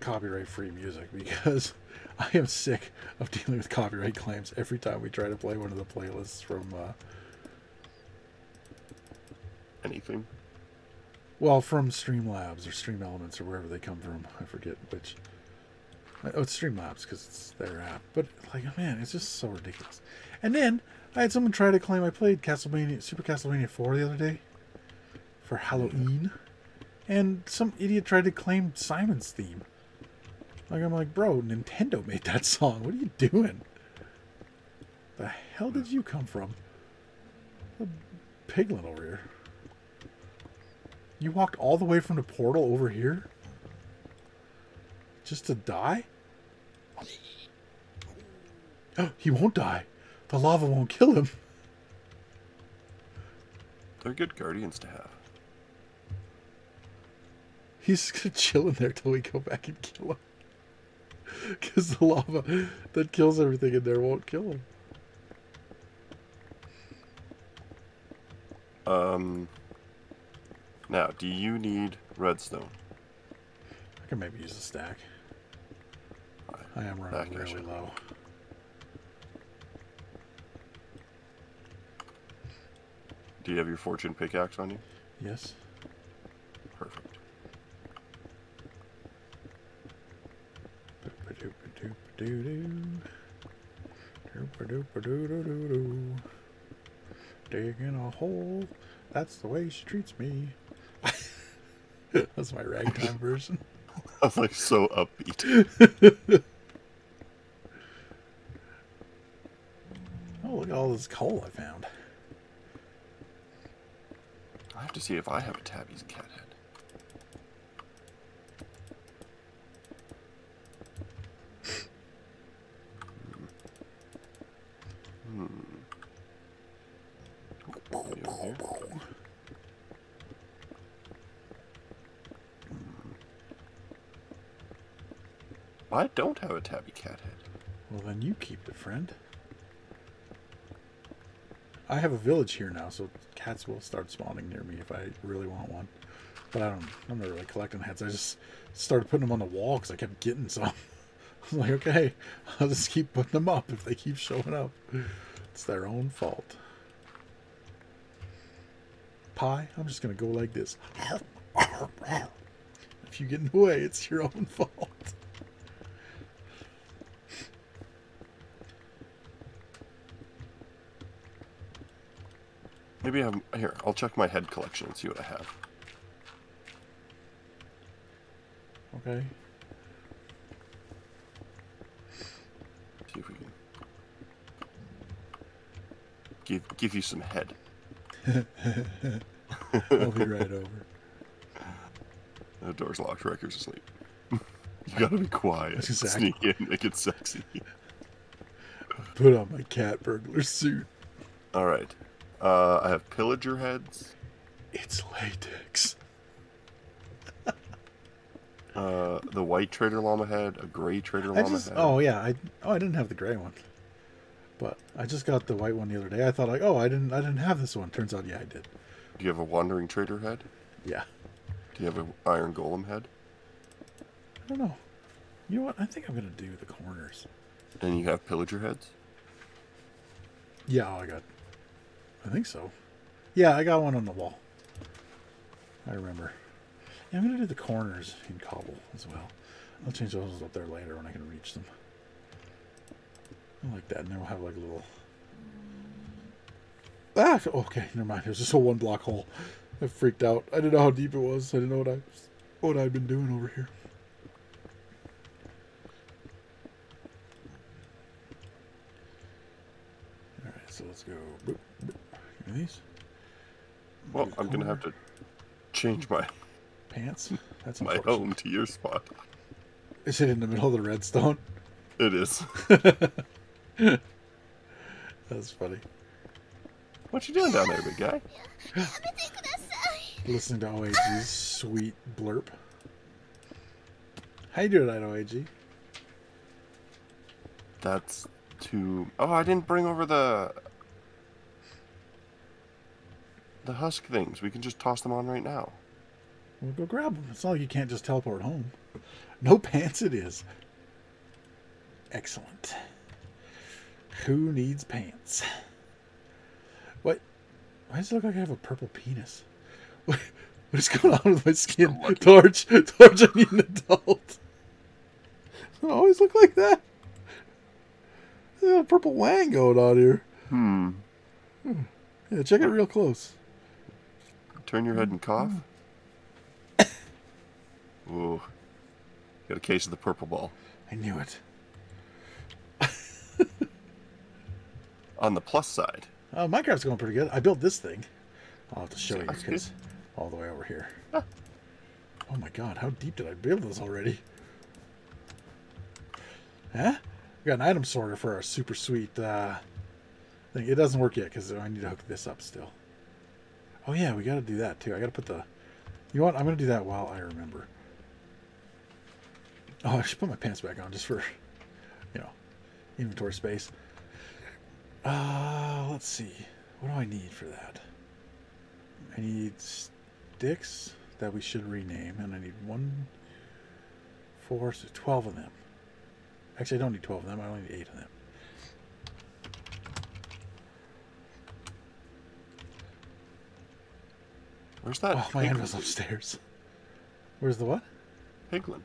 copyright free music because I am sick of dealing with copyright claims every time we try to play one of the playlists from anything. Well, from Streamlabs or Stream Elements or wherever they come from. I forget which. Oh, it's Streamlabs because it's their app. But, like, man, it's just so ridiculous. And then I had someone try to claim I played Super Castlevania IV the other day for Halloween. And some idiot tried to claim Simon's Theme. Like, I'm like, bro, Nintendo made that song. What are you doing? The hell did you come from? A piglet over here. You walked all the way from the portal over here? Just to die? Oh, he won't die. The lava won't kill him. They're good guardians to have. He's just gonna chill in there till we go back and kill him. Because the lava that kills everything in there won't kill him. Now, do you need redstone? I can maybe use a stack. Right. I am running really low. Do you have your fortune pickaxe on you? Yes. Perfect. Digging a hole. That's the way she treats me. That's my ragtime version. I was like so upbeat. Oh, look at all this coal I found. I have to see if I have a tabby's cat head. I don't have a tabby cat head. Well, then you keep it, friend. I have a village here now, so cats will start spawning near me if I really want one. But I'm not really collecting heads. I just started putting them on the wall because I kept getting some. I'm like, okay, I'll just keep putting them up if they keep showing up. It's their own fault. Pie, I'm just going to go like this. If you get in the way, it's your own fault. Maybe I'm here. I'll check my head collection and see what I have. Okay. See if we can give you some head. I'll be right over. The door's locked. Wrecker's asleep. You gotta be quiet. Exactly. Sneak in. Make it sexy. Put on my cat burglar suit. All right. I have pillager heads. It's latex. The white trader llama head, a gray trader llama head. Oh yeah, I didn't have the gray one, but I just got the white one the other day. I thought like, oh, I didn't have this one. Turns out, yeah, I did. Do you have a wandering trader head? Yeah. Do you have an iron golem head? I don't know. You know what? I think I'm gonna do the corners. And you have pillager heads? Yeah, I got. I think so. Yeah, I got one on the wall. I remember. Yeah, I'm going to do the corners in cobble as well. I'll change those up there later when I can reach them. I like that. And then we'll have like a little... Ah! Okay, never mind. It was just a one block hole. I freaked out. I didn't know how deep it was. I didn't know what I'd been doing over here. Alright, so let's go... Boop, boop. These? Well, I'm going to have to change my pants. That's my home to your spot. Is it in the middle of the redstone? It is. That's funny. What you doing down there, big guy? Listening to OAG's sweet blurb. How you doing, OAG? That's too... Oh, I didn't bring over the... The husk things. We can just toss them on right now. We'll go grab them. It's not like you can't just teleport home. No pants it is. Excellent. Who needs pants? What? Why does it look like I have a purple penis? What is going on with my skin? Torch. Torch, I need an adult. Does it always look like that? There's a purple wang going on here. Hmm. Yeah, check it real close. Turn your head and cough. Ooh. Got a case of the purple ball. I knew it. On the plus side. Oh, Minecraft's going pretty good. I built this thing. I'll have to show you because all the way over here. Ah. Oh my god, how deep did I build this already? Huh? We got an item sorter for our super sweet thing. It doesn't work yet because I need to hook this up still. Oh yeah, we got to do that too. I got to put the... You know what? I'm going to do that while I remember. Oh, I should put my pants back on just for, you know, inventory space. Let's see. What do I need for that? I need sticks that we should rename, and I need 1, 4, so 12 of them. Actually, I don't need 12 of them. I only need 8 of them. Where's that? Oh, my hand was upstairs. Where's the what? Piglin.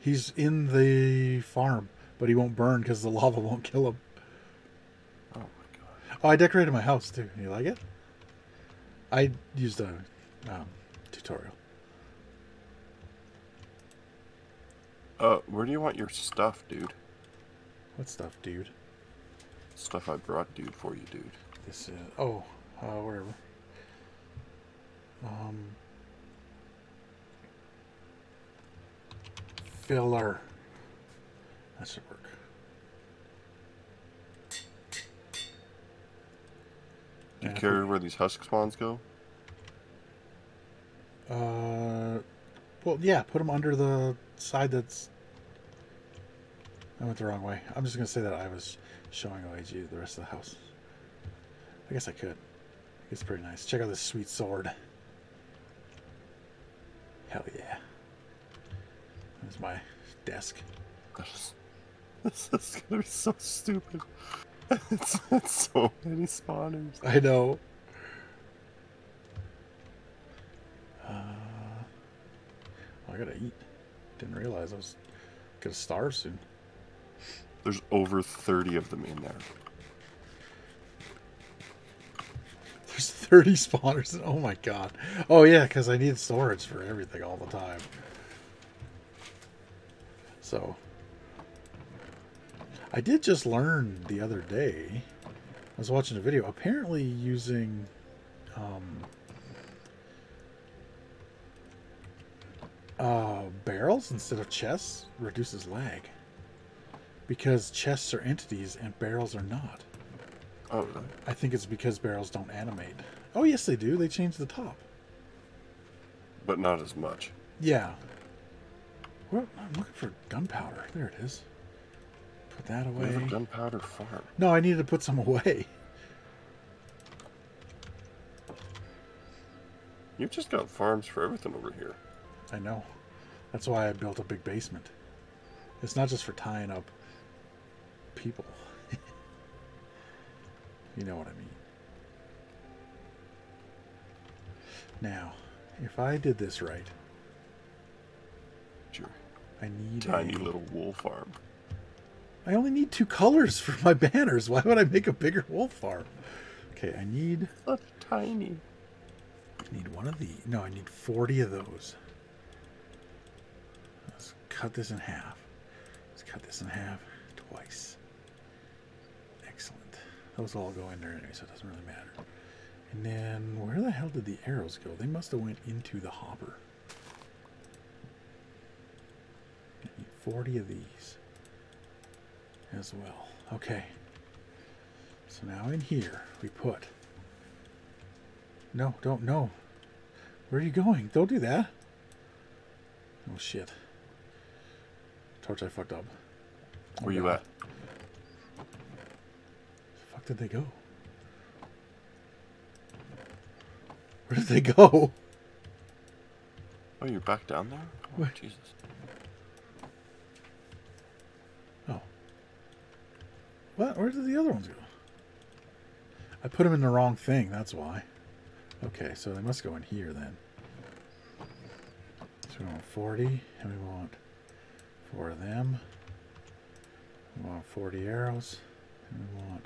He's in the farm, but he won't burn because the lava won't kill him. Oh, my God. Oh, I decorated my house, too. You like it? I used a tutorial. Where do you want your stuff, dude? What stuff, dude? Stuff I brought, dude, for you, dude. This is... Oh, wherever. Filler. That should work. Do you care where these husk spawns go? Well, yeah. Put them under the side that's I went the wrong way. I'm just going to say that I was showing OAG the rest of the house. I guess I could. It's pretty nice. Check out this sweet sword. Hell yeah. There's my desk. This is going to be so stupid. It's so many spawners. I know. Well, I gotta eat. Didn't realize I was gonna starve soon. There's over 30 of them in there. There's 30 spawners. Oh my god. Oh yeah, because I need storage for everything all the time. So I did just learn the other day, I was watching a video, apparently using barrels instead of chests reduces lag. Because chests are entities and barrels are not. Oh, really? I think it's because barrels don't animate. Oh, yes they do. They change the top. But not as much. Yeah. Well, I'm looking for gunpowder. There it is. Put that away. We have a gunpowder farm. No, I needed to put some away. You've just got farms for everything over here. I know. That's why I built a big basement. It's not just for tying up people. You know what I mean. Now, if I did this right... Sure. I need tiny little wool farm. I only need 2 colors for my banners. Why would I make a bigger wolf farm? Okay, I need... That's tiny. I need one of these. No, I need 40 of those. Let's cut this in half. Let's cut this in half twice. Excellent. Those all go in there anyway, so it doesn't really matter. And then, where the hell did the arrows go? They must have went into the hopper. I need 40 of these. As well. Okay. So now in here we put. No, don't, no. Where are you going? Don't do that. Oh shit. Torch, I fucked up. Oh, where you at? Where the fuck did they go? Where did they go? Oh, you're back down there? Oh, where? Jesus. What? Where did the other ones go? I put them in the wrong thing, that's why. Okay, so they must go in here then. So we want 40, and we want 4 of them. We want 40 arrows, and we want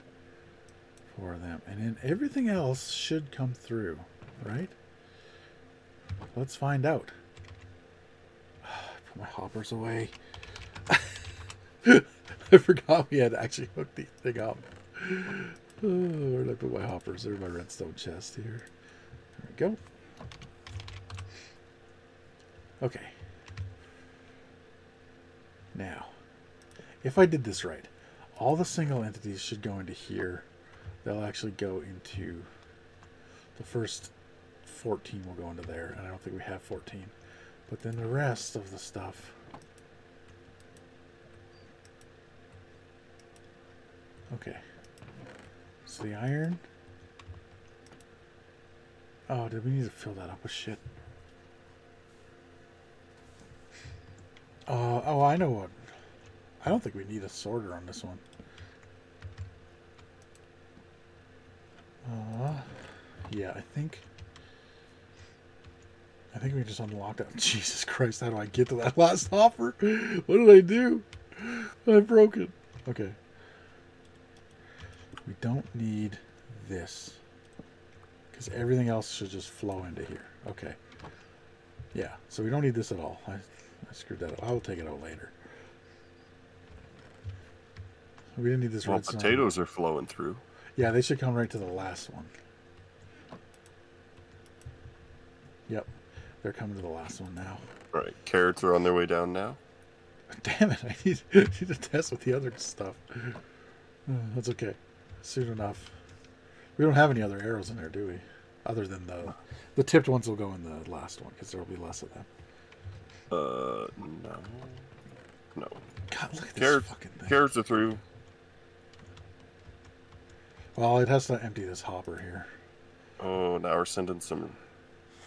4 of them. And then everything else should come through, right? Let's find out. Put my hoppers away. I forgot we had actually hooked the thing up. Oh, where did I put my hoppers? There's my redstone chest here. There we go. Okay. Now, if I did this right, all the single entities should go into here. They'll actually go into the first 14 will go into there, and I don't think we have 14. But then the rest of the stuff... Okay, so the iron. Oh, did we need to fill that up with shit? Oh, I know what. I don't think we need a sorter on this one. Yeah, I think we just unlocked that. Jesus Christ, how do I get to that last hopper? What did I do? I broke it. Okay. We don't need this because everything else should just flow into here. Okay. Yeah, so we don't need this at all. I screwed that up. I will take it out later. We didn't need this. Well, potatoes are flowing through. Yeah, they should come right to the last one. Yep, they're coming to the last one now. All right, carrots are on their way down now. Damn it, I need to test with the other stuff. That's okay. Soon enough. We don't have any other arrows in there, do we? Other than the tipped ones will go in the last one, because there will be less of them. No. No. God, God, look at this fucking thing. Carrots are through. Well, it has to empty this hopper here. Oh, now we're sending some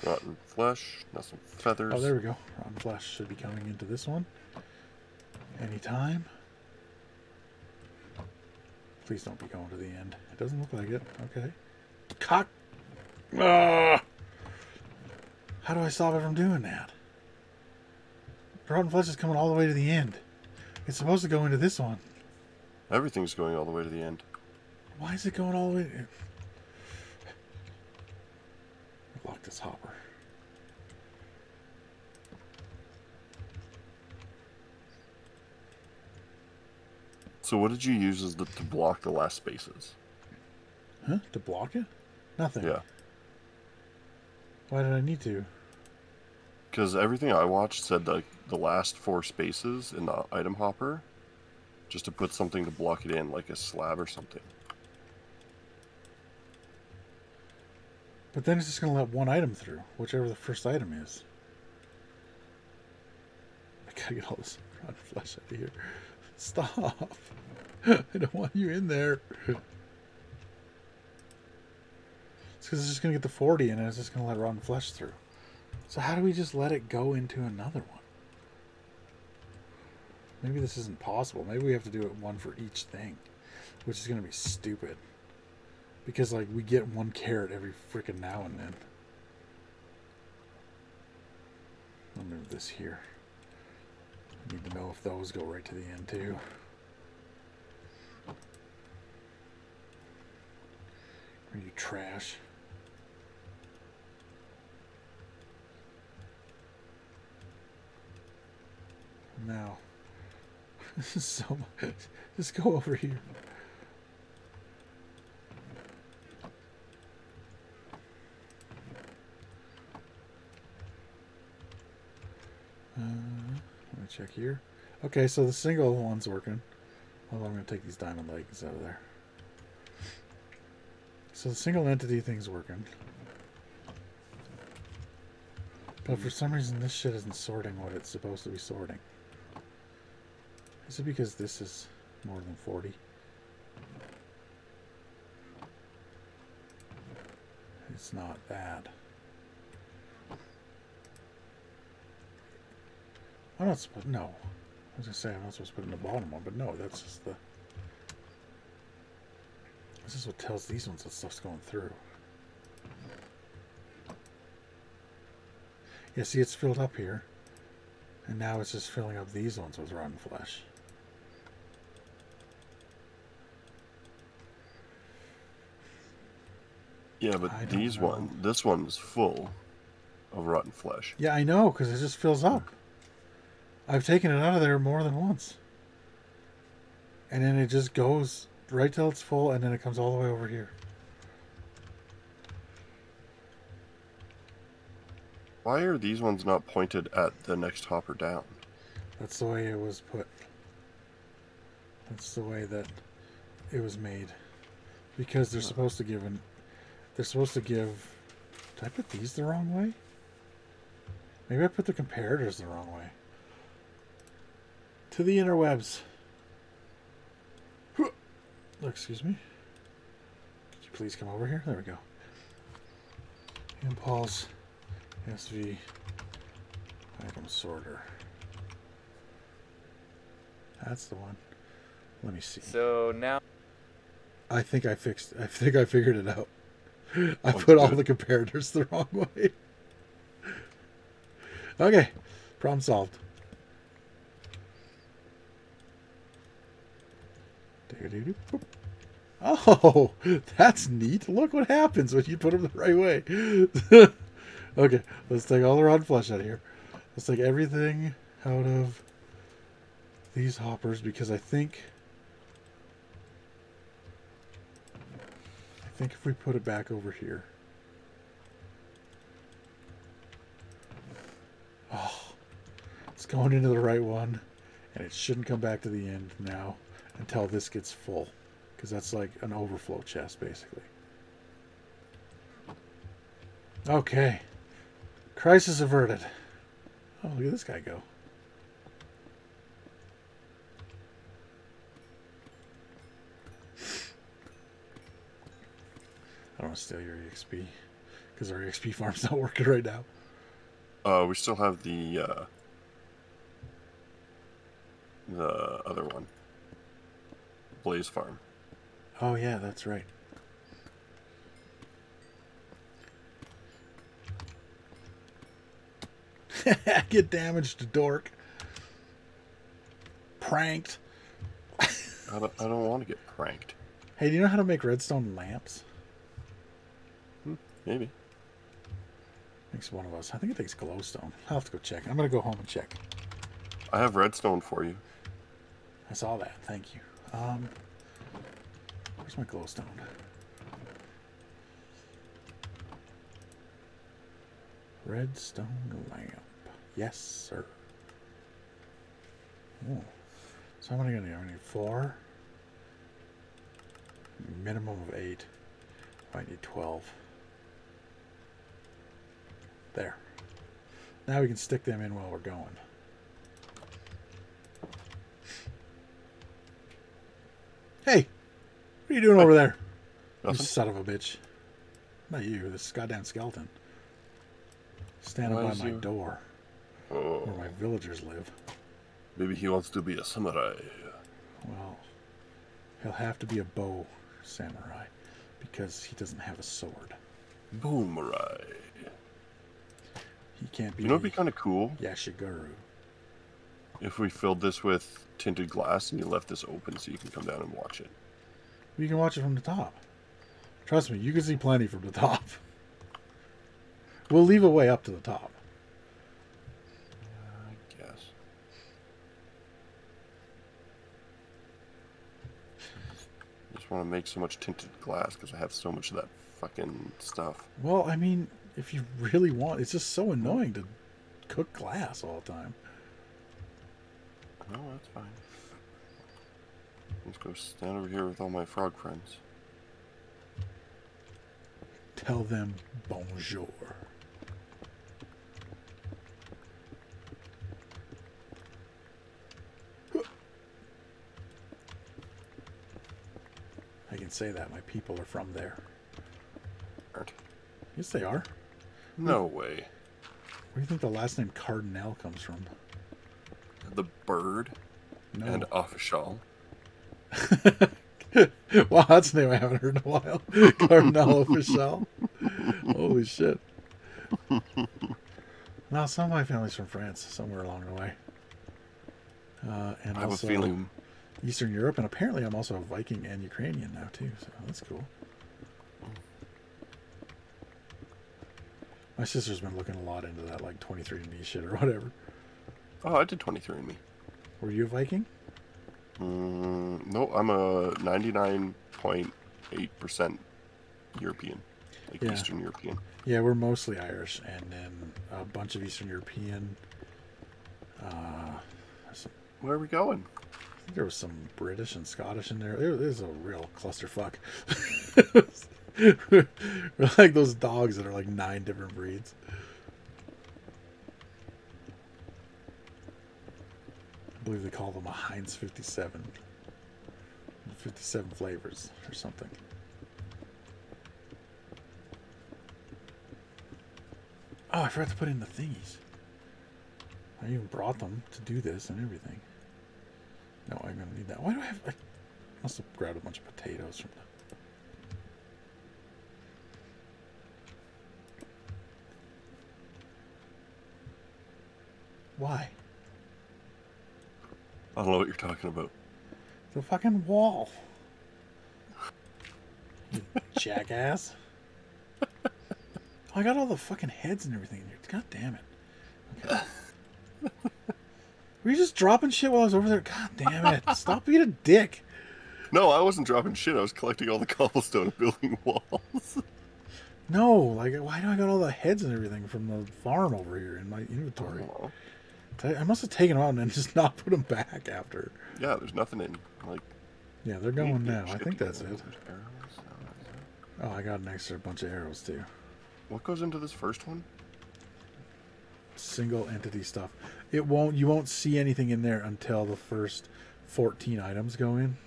rotten flesh. Now some feathers. Oh, there we go. Rotten flesh should be coming into this one anytime. Please don't be going to the end. It doesn't look like it. Okay. Cock. Ah! How do I stop it from doing that? Rotten flesh is coming all the way to the end. It's supposed to go into this one. Everything's going all the way to the end. Why is it going all the way? Lock this hopper. So what did you use as to block the last spaces? Huh? To block it? Nothing. Yeah. Why did I need to? Because everything I watched said like the last four spaces in the item hopper, just to put something to block it in, like a slab or something. But then it's just going to let one item through, whichever the first item is. I gotta get all this rotten flesh out of here. Stop. I don't want you in there. It's because it's just going to get the 40 and it's just going to let rotten flesh through. So how do we just let it go into another one? Maybe this isn't possible. Maybe we have to do it one for each thing, which is going to be stupid. Because, like, we get one carrot every freaking now and then. I'll move this here. I need to know if those go right to the end, too. Are you trash? No. This is so much. Just go over here. Let me check here. Okay, so the single one's working. Although I'm going to take these diamond legs out of there. So the single entity thing's working. But for some reason this shit isn't sorting what it's supposed to be sorting. Is it because this is more than 40? It's not bad. I'm not supposed to, no. I was going to say I'm not supposed to put in the bottom one, but no, that's just the... This is what tells these ones that stuff's going through. Yeah, see, it's filled up here. And now it's just filling up these ones with rotten flesh. Yeah, but these one, this one is full of rotten flesh. Yeah, I know, because it just fills up. I've taken it out of there more than once. And then it just goes right till it's full, and then it comes all the way over here. Why are these ones not pointed at the next hopper down? That's the way it was put. That's the way that it was made. Because they're supposed to give an... They're supposed to give... Did I put these the wrong way? Maybe I put the comparators the wrong way. To the interwebs. Oh, excuse me. Could you please come over here? There we go. Impulse SV item sorter. That's the one. Let me see. So now I think I fixed it. I think I figured it out. I put all the comparators the wrong way. Okay. Problem solved. Oh, that's neat. Look what happens when you put them the right way. Okay, let's take all the rotten flesh out of here. Let's take everything out of these hoppers because I think if we put it back over here. Oh, it's going into the right one and it shouldn't come back to the end now. Until this gets full. Because that's like an overflow chest, basically. Okay. Crisis averted. Oh, look at this guy go. want to steal your EXP because our EXP farm's not working right now. We still have the other one, Blaze Farm. Oh yeah, that's right. Get damaged, dork. Pranked. I don't want to get pranked. Hey, do you know how to make redstone lamps? Maybe. Makes one of us. I think it takes glowstone. I'll have to go check. I'm going to go home and check. I have redstone for you. I saw that. Thank you. Where's my glowstone? Redstone lamp. Yes, sir. Ooh. So how many am I going to need? I need 4. Minimum of 8. I might need 12. There. Now we can stick them in while we're going. Hey! What are you doing over there? Nothing. You son of a bitch. Not you, this goddamn skeleton. Standing by my door. Oh. Where my villagers live. Maybe he wants to be a samurai. Well, he'll have to be a bow samurai. Because he doesn't have a sword. Boomurai. He can't be. You know, it'd be kind of cool. Yashiguru. If we filled this with tinted glass and you left this open so you can come down and watch it. You can watch it from the top. Trust me, you can see plenty from the top. We'll leave a way up to the top. I guess. Just want to make so much tinted glass because I have so much of that fucking stuff. Well, I mean. If you really want, it's just so annoying to cook glass all the time. No, that's fine. Let's go stand over here with all my frog friends. Tell them bonjour. I can say that my people are from there. Yes, they are. No way. Where do you think the last name Cardinal comes from? The bird. No. And official. Wow, that's a name I haven't heard in a while. Cardinal official. Holy shit. Now, some of my family's from France, somewhere along the way. And I have also a feeling Eastern Europe, and apparently I'm also a Viking and Ukrainian now too. So that's cool. My sister's been looking a lot into that, like 23andMe shit or whatever. Oh, I did 23andMe. Were you a Viking? No, I'm a 99.8% European, like yeah. Eastern European. Yeah, we're mostly Irish, and then a bunch of Eastern European. Where are we going? I think there was some British and Scottish in there. It was a real clusterfuck. We're like those dogs that are like 9 different breeds. I believe they call them a Heinz 57. 57 flavors or something. Oh, I forgot to put in the thingies. I even brought them to do this and everything. No, I'm going to need that. Why do I have... I must have grabbed a bunch of potatoes from the... Why? I don't know what you're talking about. The fucking wall. You jackass. Oh, I got all the fucking heads and everything in here. God damn it. Okay. Were you just dropping shit while I was over there? God damn it. Stop being a dick. No, I wasn't dropping shit. I was collecting all the cobblestone and building walls. No, like, why do I got all the heads and everything from the farm over here in my inventory? Oh. I must have taken them out and just not put them back after. Yeah, there's nothing in, like... Yeah, they're going now. I think that's it. Oh, I got an extra bunch of arrows, too. What goes into this first one? Single entity stuff. It won't... You won't see anything in there until the first 14 items go in.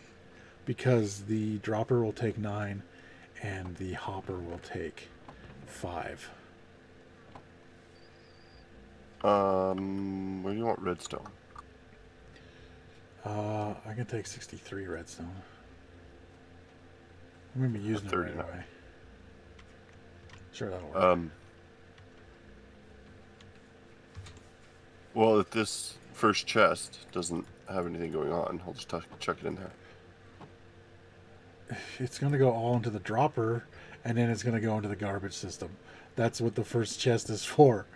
Because the dropper will take 9... and the hopper will take 5. What do you want redstone? I can take 63 redstone. I'm gonna be using it right away. Sure, that'll work. Well, if this first chest doesn't have anything going on, I'll just chuck it in there. It's gonna go all into the dropper, and then it's gonna go into the garbage system. That's what the first chest is for.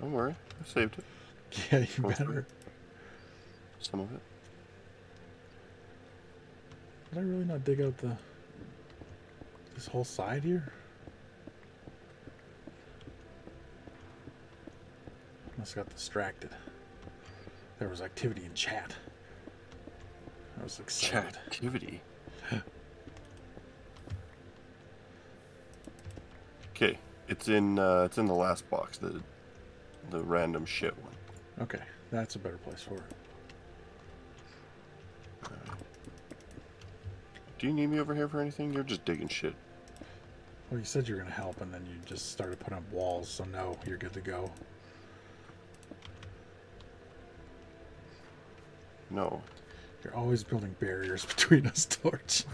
Don't worry, I saved it. Yeah, you better. Some of it. Did I really not dig out the this whole side here? Must have got distracted. There was activity in chat. I was excited. Chat activity. Okay, it's in the last box, the random shit one. Okay, that's a better place for it. Do you need me over here for anything? You're just digging shit. Well, you said you were going to help, and then you just started putting up walls, so no, you're good to go. No. You're always building barriers between us, Torch.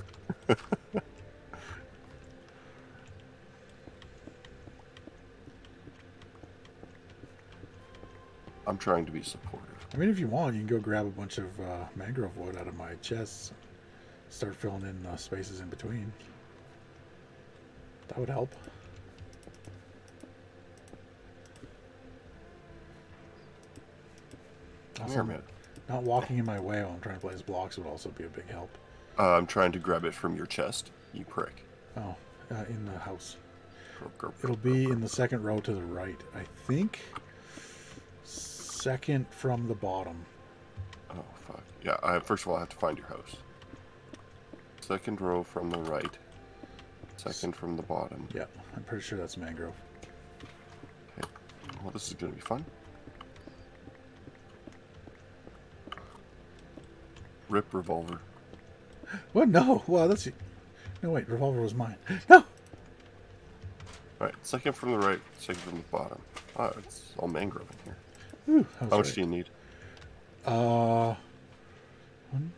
I'm trying to be supportive. I mean, if you want, you can go grab a bunch of mangrove wood out of my chests. Start filling in the spaces in between. That would help. Also, not walking in my way while I'm trying to place blocks would also be a big help. I'm trying to grab it from your chest, you prick. Oh, in the house. It'll be in the second row to the right, I think. Second from the bottom. Oh, fuck. Yeah, first of all, I have to find your house. Second row from the right. Second from the bottom. Yeah, I'm pretty sure that's mangrove. Okay. Well, this is going to be fun. Rip revolver. What? No. Well, that's... No, wait. Revolver was mine. No! Alright. Second from the right. Second from the bottom. Oh, it's all mangrove in here. Ooh, how much do you need? One,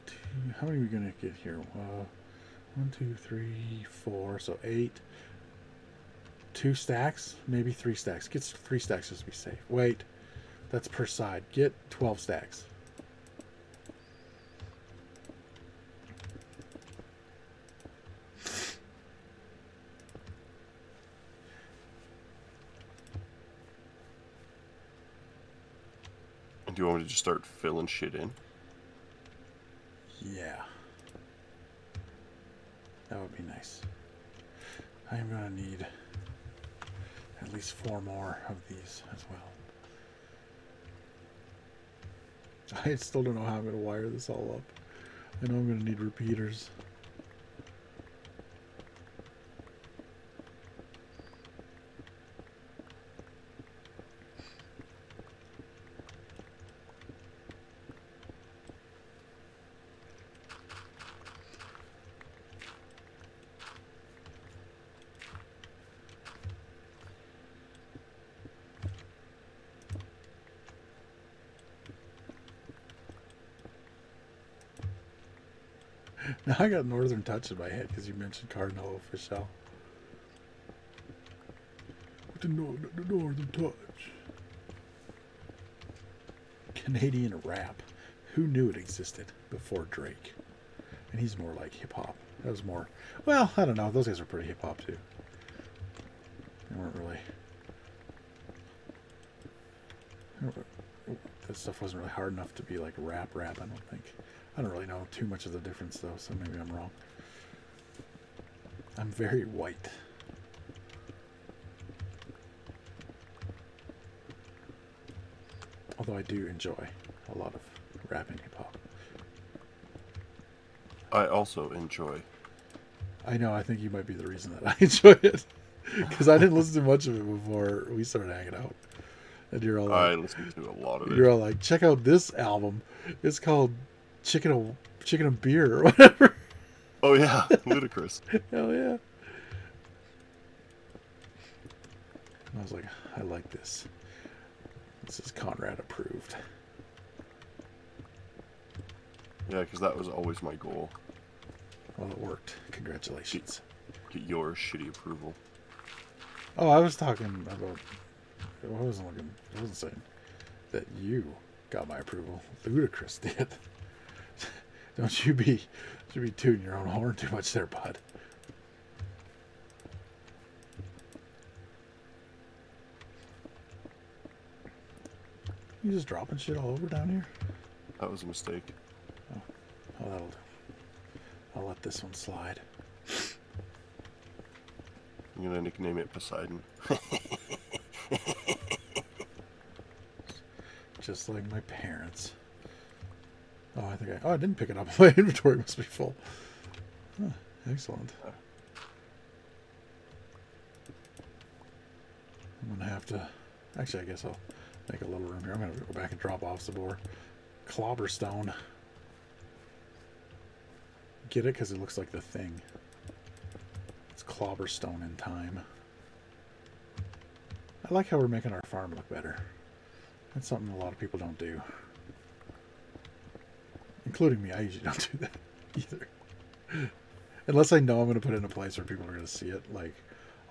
two... How many are we going to get here? 1, 2, 3, 4. So 8. 2 stacks? Maybe 3 stacks. Get 3 stacks just to be safe. Wait. That's per side. Get 12 stacks. Do you want me to just start filling shit in? Yeah. That would be nice. I am going to need at least 4 more of these as well. I still don't know how I'm going to wire this all up. I know I'm going to need repeaters. Now I got Northern Touch in my head because you mentioned Cardinal Official. With the Northern Touch. Canadian rap. Who knew it existed before Drake? And he's more like hip-hop. That was more... Well, I don't know. Those guys were pretty hip-hop, too. They weren't really... That stuff wasn't really hard enough to be like rap, I don't think. I don't really know too much of the difference, though, so maybe I'm wrong. I'm very white. Although I do enjoy a lot of rap and hip-hop. I also enjoy. I know, I think you might be the reason that I enjoy it. Because I didn't listen to much of it before we started hanging out. And you're all like, I listen to a lot of it. You're all like, check out this album. It's called... Chicken and Beer or whatever. Oh yeah, Ludacris. Hell yeah. And I was like, I like this. This is Conrad approved. Yeah, because that was always my goal. Well, it worked. Congratulations. Get your shitty approval. Oh, I was talking about... I wasn't looking... I wasn't saying that you got my approval. Ludacris did. Don't you be... You be tooting your own horn too much there, bud. You just dropping shit all over down here? That was a mistake. Oh, oh that'll do. I'll let this one slide. I'm gonna nickname it Poseidon. Just like my parents. Oh, I think I... Oh, I didn't pick it up. My inventory must be full. Huh, excellent. I'm gonna have to... Actually, I guess I'll make a little room here. I'm gonna go back and drop off some more clobberstone. Get it? Because it looks like the thing. It's clobberstone in time. I like how we're making our farm look better. That's something a lot of people don't do. Including me, I usually don't do that either. Unless I know I'm going to put it in a place where people are going to see it, like,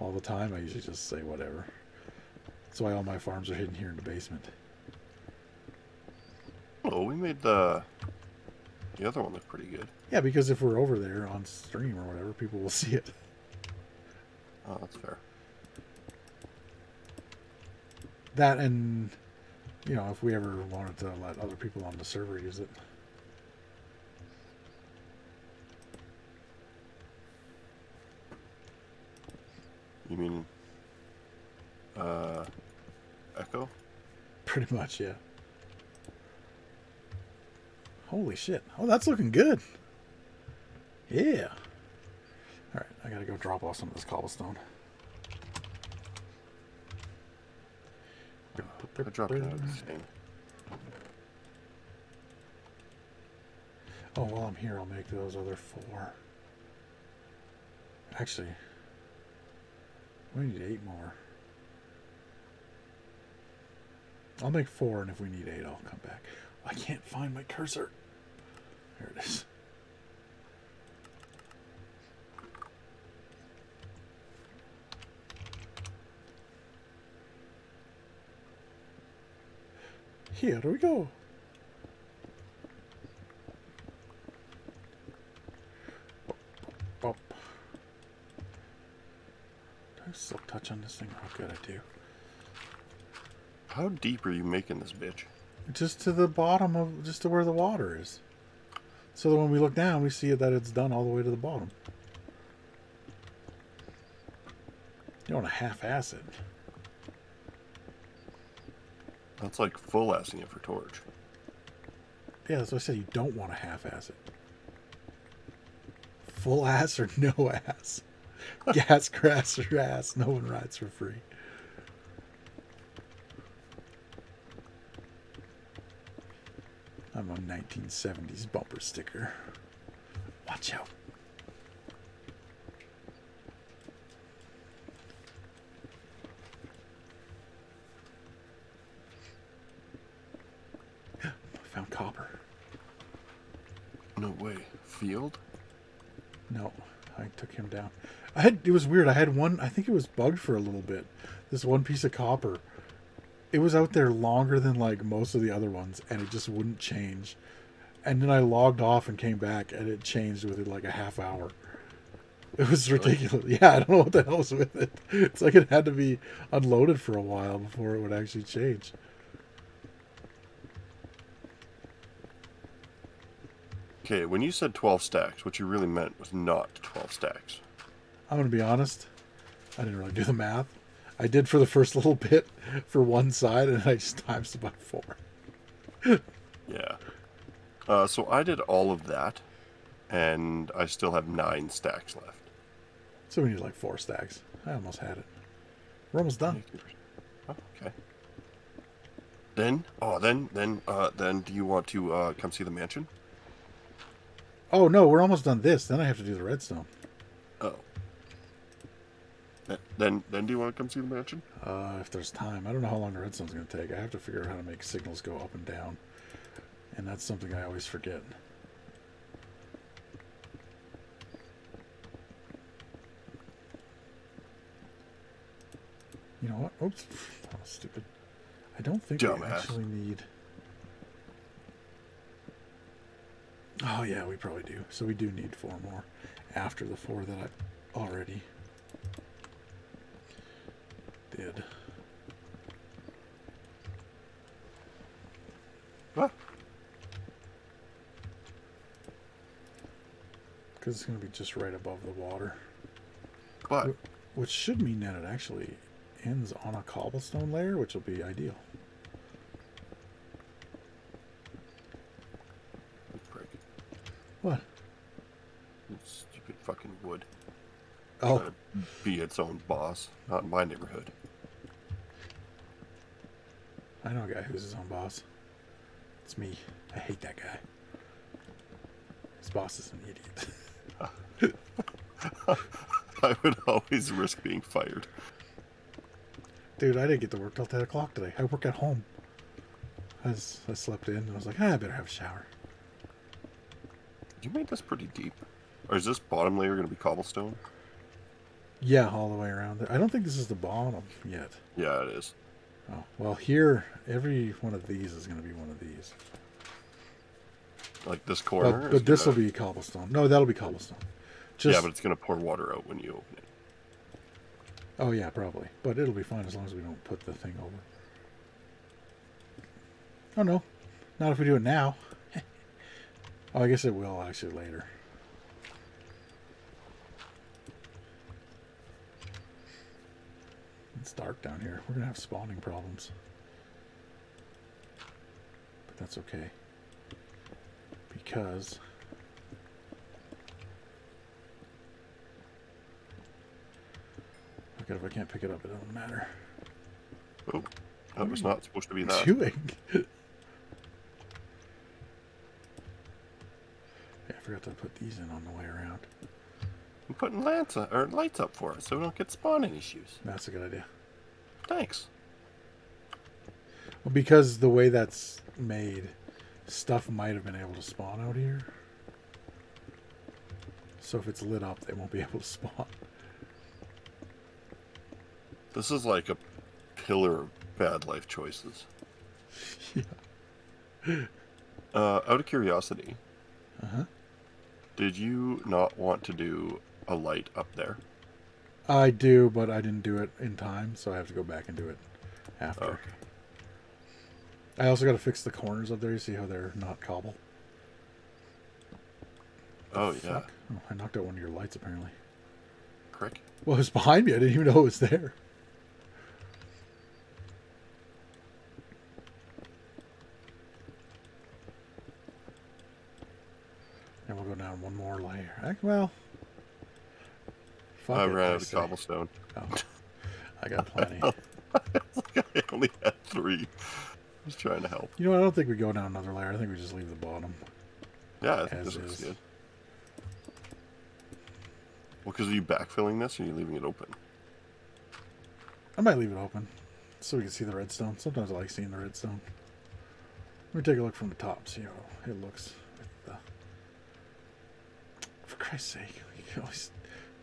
all the time, I usually just say whatever. That's why all my farms are hidden here in the basement. Oh, we made the other one look pretty good. Yeah, because if we're over there on stream or whatever, people will see it. Oh, that's fair. That and, you know, if we ever wanted to let other people on the server use it. You mean, Echo? Pretty much, yeah. Holy shit. Oh, that's looking good. Yeah. Alright, I gotta go drop off some of this cobblestone. I dropped it out of this thing. Oh, while I'm here, I'll make those other four. Actually... We need 8 more. I'll make 4, and if we need 8, I'll come back. I can't find my cursor. Here it is. Here we go. Still touch on this thing. How good I do. How deep are you making this bitch? Just to the bottom of, just to where the water is. So that when we look down, we see that it's done all the way to the bottom. You don't want to half-ass it. That's like full-assing it for torch. Yeah, that's what I said. You don't want to half-ass it. Full ass or no ass. Gas, grass, or ass. No one rides for free. I'm a 1970s bumper sticker. Watch out. I found copper. No way. Field? No. I took him down. I had, it was weird. I had one, I think it was bugged for a little bit. This one piece of copper. It was out there longer than like most of the other ones and it just wouldn't change. And then I logged off and came back and it changed within like a half hour. It was ridiculous. Yeah, I don't know what the hell was with it. It's like it had to be unloaded for a while before it would actually change. Okay, when you said 12 stacks, what you really meant was not 12 stacks. I'm going to be honest. I didn't really do the math. I did for the first little bit for one side, and I just times it by 4. Yeah. So I did all of that, and I still have 9 stacks left. So we need like 4 stacks. I almost had it. We're almost done. Oh, okay. Then do you want to come see the mansion? Oh, no, we're almost done this. Then I have to do the redstone. Oh. Then do you want to come see the mansion? If there's time. I don't know how long the redstone's going to take. I have to figure out how to make signals go up and down. And that's something I always forget. You know what? Oops. That was stupid. I don't think we actually need... Oh, yeah, we probably do. So we do need 4 more after the 4 that I already did. What? Because it's going to be just right above the water. What? Which should mean that it actually ends on a cobblestone layer, which will be ideal. What? Stupid fucking wood. Oh. Gotta be its own boss. Not in my neighborhood. I know a guy who's his own boss. It's me. I hate that guy. His boss is an idiot. I would always risk being fired. Dude, I didn't get to work till 10 o'clock today. I work at home. I slept in and I was like, I better have a shower. You made this pretty deep. Or is this bottom layer going to be cobblestone? Yeah, all the way around there. I don't think this is the bottom yet. Yeah, it is. Oh, well, here, every one of these is going to be one of these. Like this corner? But this will be cobblestone. No, that'll be cobblestone. Just... Yeah, but it's going to pour water out when you open it. Oh, yeah, probably. But it'll be fine as long as we don't put the thing over. Oh, no. Not if we do it now. Oh, I guess it will actually later. It's dark down here. We're gonna have spawning problems, but that's okay because look, if I can't pick it up, it doesn't matter. Oh, that was not supposed to be that. Doing. I forgot to put these in on the way around. I'm putting lights up for us so we don't get spawning issues. That's a good idea. Thanks. Well, because the way that's made, stuff might have been able to spawn out here. So if it's lit up, they won't be able to spawn. This is like a pillar of bad life choices. Yeah. Out of curiosity. Uh-huh. Did you not want to do a light up there? I do, but I didn't do it in time, so I have to go back and do it after. Okay. I also got to fix the corners up there. You see how they're not cobble? Oh, yeah. Oh, I knocked out one of your lights, apparently. Crick. Well, it was behind me. I didn't even know it was there. And we'll go down one more layer. Well, fuck, I ran out of cobblestone. Oh, I got plenty. I only had 3. I was trying to help. You know, I don't think we go down another layer. I think we just leave the bottom. Yeah, I think this looks good. Well, because are you backfilling this or are you leaving it open? I might leave it open so we can see the redstone. Sometimes I like seeing the redstone. Let me take a look from the top, see how it looks. For Christ's sake, you're always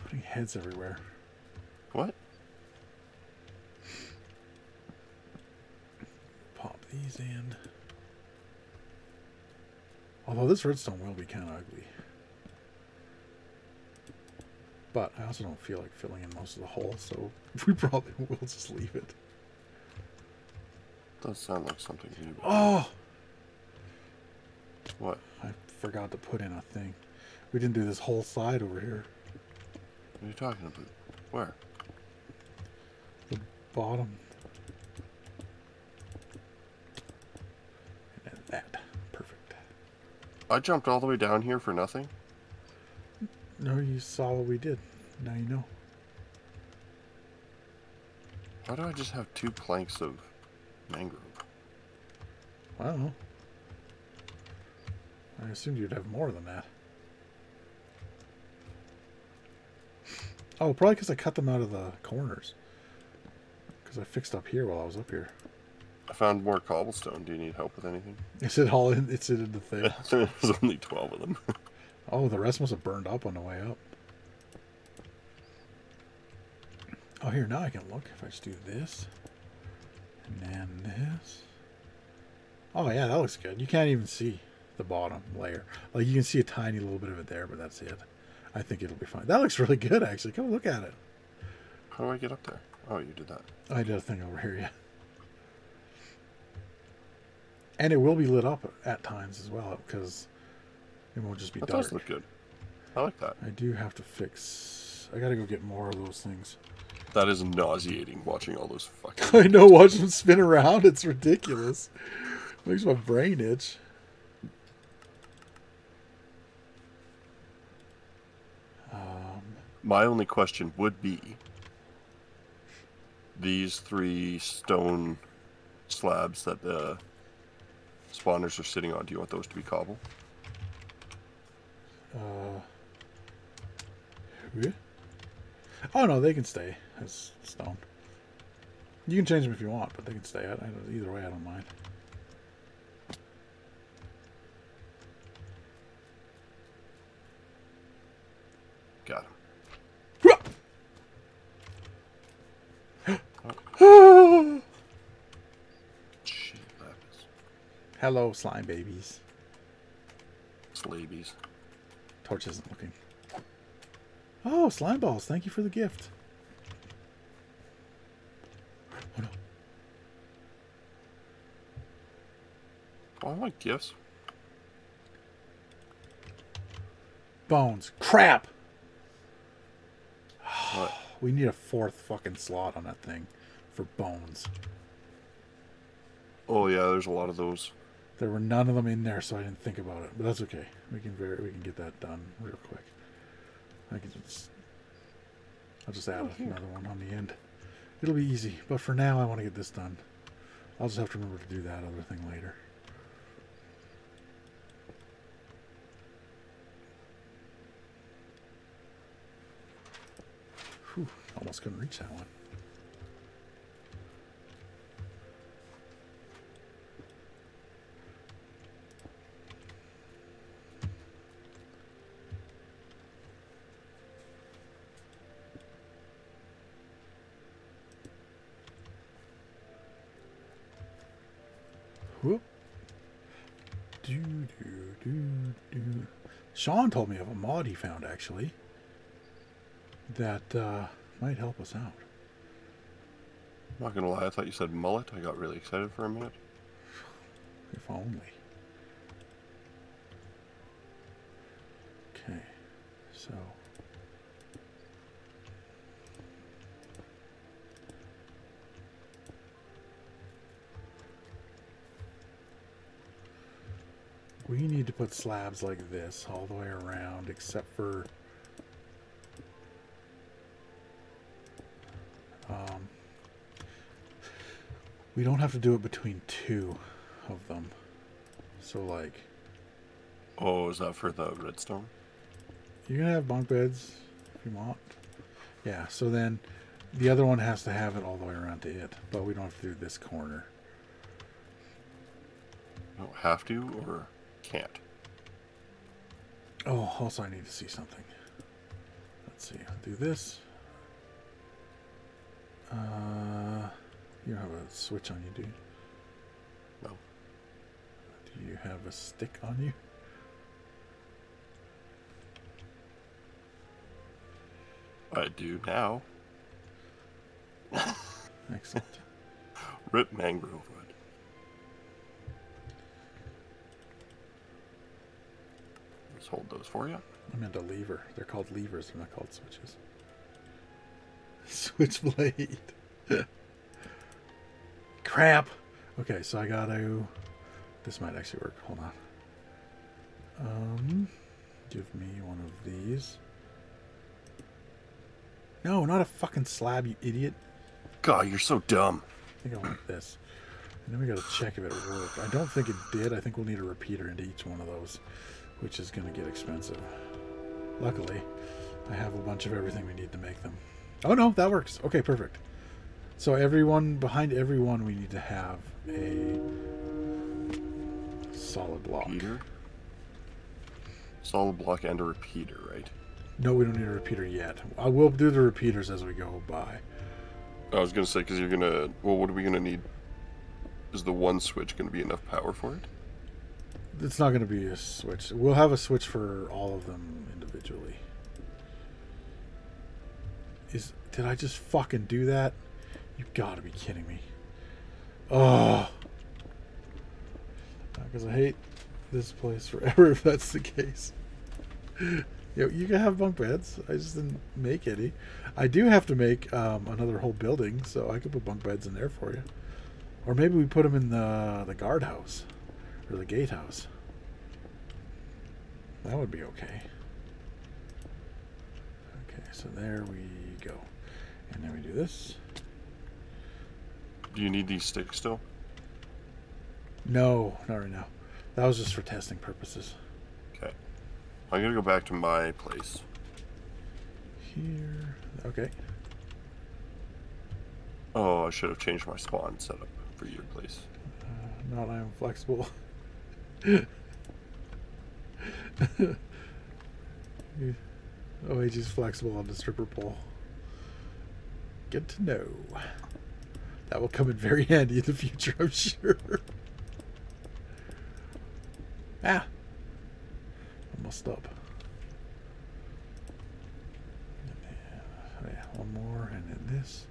putting heads everywhere. What? Pop these in. Although this redstone will be kind of ugly. But I also don't feel like filling in most of the hole, so we probably will just leave it. Does sound like something new. Oh! What? I forgot to put in a thing. We didn't do this whole side over here. What are you talking about? Where? The bottom. And that. Perfect. I jumped all the way down here for nothing? No, you saw what we did. Now you know. Why do I just have 2 planks of mangrove? I don't know. I assumed you'd have more than that. Oh, probably because I cut them out of the corners. Because I fixed up here while I was up here. I found more cobblestone. Do you need help with anything? Is it all in? It's in the thing. There's only 12 of them. Oh, the rest must have burned up on the way up. Oh, here, now I can look. If I just do this. And then this. Oh, yeah, that looks good. You can't even see the bottom layer. Like, you can see a tiny little bit of it there, but that's it. I think it'll be fine. That looks really good, actually. Come look at it. How do I get up there? Oh, you did that. I did a thing over here, yeah. And it will be lit up at times as well, because it won't just be dark. That does look good. I like that. I do have to fix... I gotta go get more of those things. That is nauseating, watching all those fucking... I know, watching them spin around. It's ridiculous. It makes my brain itch. My only question would be... These three stone slabs that the... spawners are sitting on. Do you want those to be cobble? Yeah. Oh no, they can stay as stone. You can change them if you want, but they can stay. Either way, I don't mind. Got him. Oh. Hello, slime babies. Slabies. Torch isn't looking. Oh, slime balls. Thank you for the gift. Oh, no. Oh, I want gifts. Bones. Crap! What? We need a fourth fucking slot on that thing for bones. Oh, yeah, there's a lot of those. There were none of them in there, so I didn't think about it. But that's okay. We can get that done real quick. I'll just add another one on the end. It'll be easy. But for now, I want to get this done. I'll just have to remember to do that other thing later. Whew, almost couldn't reach that one. Sean told me of a mod he found, actually, that might help us out. I'm not going to lie, I thought you said mullet. I got really excited for a minute. If only. Okay, so... we need to put slabs like this all the way around, except for we don't have to do it between two of them. So like, oh, is that for the redstone? You can have bunk beds if you want. Yeah, so then the other one has to have it all the way around to it, but we don't have to do this corner. You don't have to or can't. Oh, also I need to see something. Let's see. I'll do this. You have a switch on you, dude. No. Do you have a stick on you? I do now. Excellent. Rip mangrove wood. Hold those for you. I meant a lever. They're called levers. They're not called switches. Switchblade. Crap. Okay, so I gotta... This might actually work. Hold on. Give me one of these. No, not a fucking slab, you idiot. God, you're so dumb. I think I want this. And then we gotta check if it worked. I don't think it did. I think we'll need a repeater into each one of those, which is going to get expensive. Luckily, I have a bunch of everything we need to make them. Oh no, that works. Okay, perfect. So everyone, behind everyone, we need to have a solid block. Repeater? Solid block and a repeater, right? No, we don't need a repeater yet. I will do the repeaters as we go by. I was going to say, because you're going to... Well, what are we going to need? Is the one switch going to be enough power for it? It's not going to be a switch. We'll have a switch for all of them individually. Did I just fucking do that? You've got to be kidding me. Oh. Because I hate this place forever if that's the case. Yo, you can have bunk beds. I just didn't make any. I do have to make another whole building, so I could put bunk beds in there for you. Or maybe we put them in the guardhouse. Or the gatehouse. That would be okay. Okay, so there we go. And then we do this. Do you need these sticks still? No, not right now. That was just for testing purposes. Okay. I'm going to go back to my place. Here. Okay. Oh, I should have changed my spawn setup for your place. Not I am flexible. Oh, he's just flexible on the stripper pole. Good to know. That will come in very handy in the future, I'm sure. Ah! I messed up. And then, one more, and then this.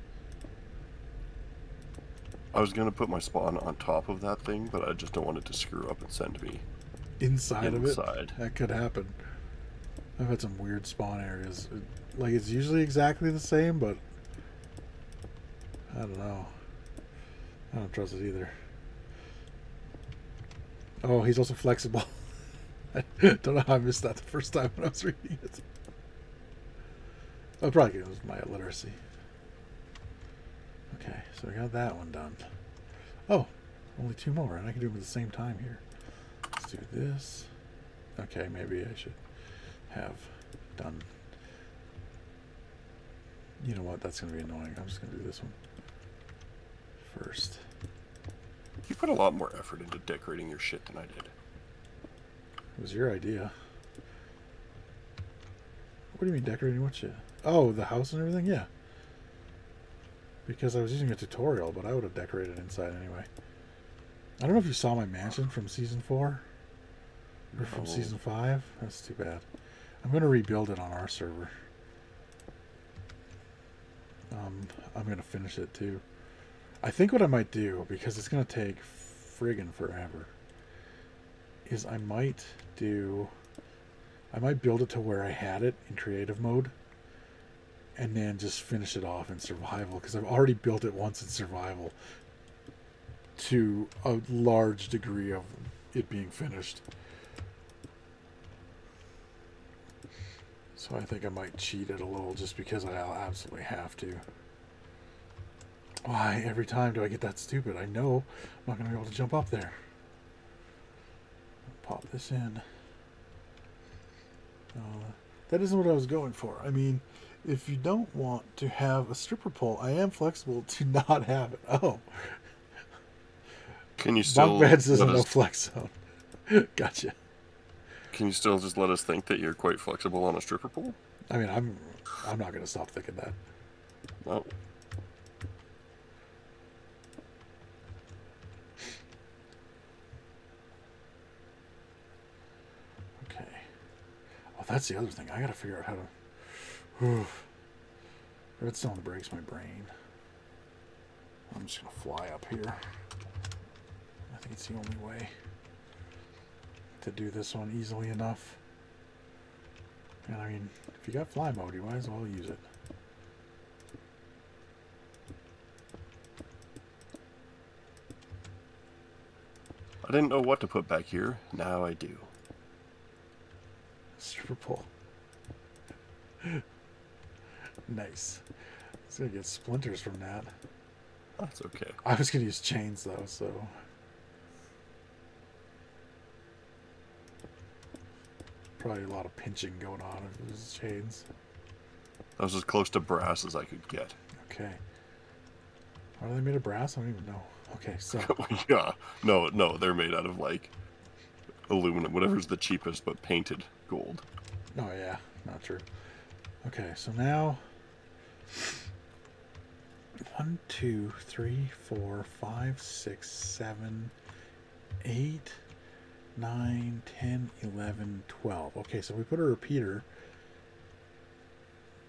I was going to put my spawn on top of that thing, but I just don't want it to screw up and send me inside of it. That could happen. I've had some weird spawn areas. Like, it's usually exactly the same, but I don't know. I don't trust it either. Oh, he's also flexible. I don't know how I missed that the first time when I was reading it. Oh, probably it was my illiteracy. Okay, so we got that one done. Oh, only two more, and I can do them at the same time here. Let's do this. Okay, maybe I should have done... You know what, that's going to be annoying. I'm just going to do this one first. You put a lot more effort into decorating your shit than I did. It was your idea. What do you mean decorating what shit? Oh, the house and everything? Yeah. Because I was using a tutorial, but I would have decorated inside anyway. I don't know if you saw my mansion from season 4 or from season 5. That's too bad. I'm going to rebuild it on our server. I'm going to finish it too. I think what I might do, because it's going to take friggin' forever, is I might build it to where I had it in creative mode. And then just finish it off in survival, because I've already built it once in survival to a large degree of it being finished. So I think I might cheat it a little just because I'll absolutely have to. Why every time do I get that stupid? I know I'm not going to be able to jump up there. Pop this in. That isn't what I was going for. I mean... If you don't want to have a stripper pole, I am flexible to not have it. Oh. Can you still... Bunk beds isn't no flex zone. Gotcha. Can you still just let us think that you're quite flexible on a stripper pole? I mean, I'm not going to stop thinking that. No. Okay. Oh, that's the other thing. I got to figure out how to... Redstone breaks my brain. I'm just going to fly up here. I think it's the only way to do this one easily enough. And I mean, if you got fly mode, you might as well use it. I didn't know what to put back here. Now I do. Stripper pole. Nice. It's gonna get splinters from that. That's okay. I was gonna use chains though, so. Probably a lot of pinching going on if it was chains. That was as close to brass as I could get. Okay. Are they made of brass? I don't even know. Okay, so... yeah. No, they're made out of, like, aluminum. Whatever's the cheapest, but painted gold. Oh, yeah. Not true. Okay, so now... 1, 2, 3, 4, 5, 6, 7, 8, 9, 10, 11, 12. Okay, so we put a repeater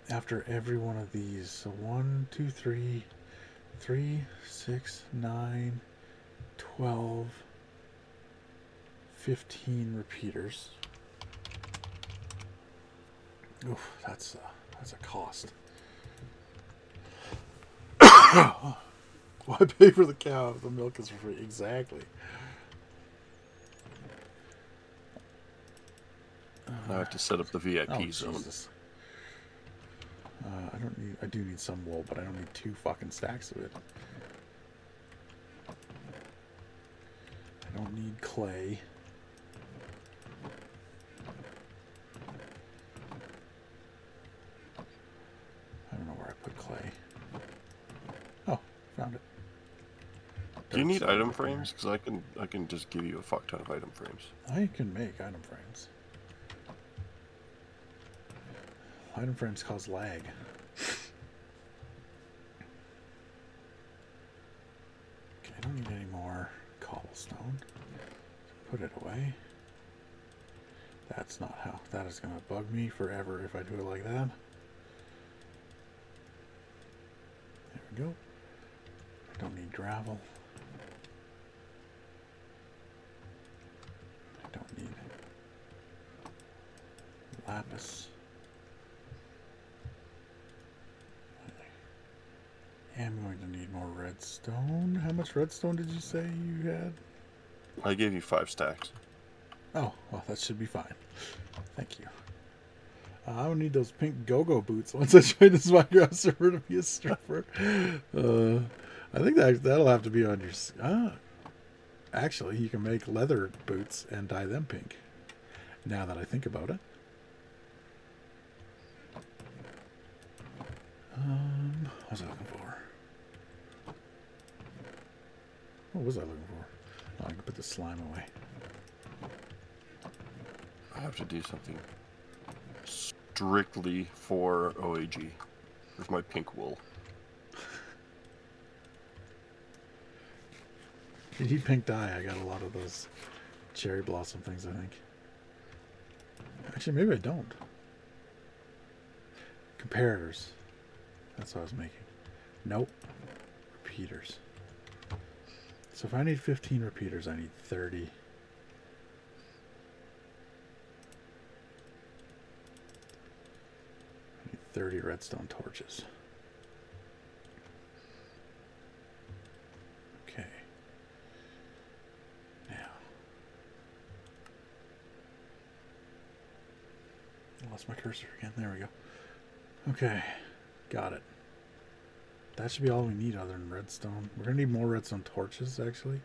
after every one of these. So 1, 2, 3, 3, 6, 9, 12, 15 repeaters. Oof, that's a cost. Why pay for the cow if the milk is for free? Exactly. I have to set up the VIP zone. Jesus. I don't need. I do need some wool, but I don't need two fucking stacks of it. I don't need clay. I don't know where I put clay. Found it. Do you need item frames? Because I can just give you a fuck ton of item frames. I can make item frames. Item frames cause lag. Okay, I don't need any more cobblestone. Put it away. That's not how. That is going to bug me forever if I do it like that. There we go. Don't need gravel. I don't need lapis. I am going to need more redstone. How much redstone did you say you had? I gave you 5 stacks. Oh, well, that should be fine. Thank you. I don't need those pink go-go boots once I join this Minecraft server to be a stripper. I think that'll have to be on your... actually, you can make leather boots and dye them pink. Now that I think about it. What was I looking for? What was I looking for? Oh, I can put the slime away. I have to do something strictly for OAG. There's my pink wool. You need pink dye. I got a lot of those cherry blossom things, I think. Actually, maybe I don't. Comparators. That's what I was making. Nope. Repeaters. So if I need 15 repeaters, I need 30. I need 30 redstone torches. My cursor again. There we go. Okay, got it. That should be all we need other than redstone. We're gonna need more redstone torches, actually.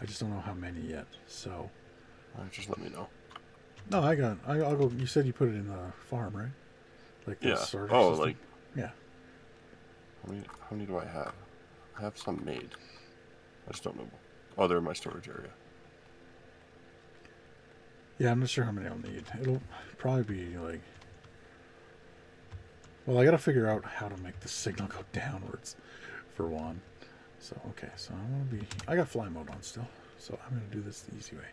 I just don't know how many yet. So, just let me know. No, I'll go. You said you put it in the farm, right? Like the service. Oh, system? Like yeah. How many do I have? I have some made. I just don't know. Oh, they're in my storage area. Yeah, I'm not sure how many I'll need. It'll probably be like... Well, I gotta figure out how to make the signal go downwards, for one. So, okay, so I'm gonna be... I got fly mode on still, so I'm gonna do this the easy way.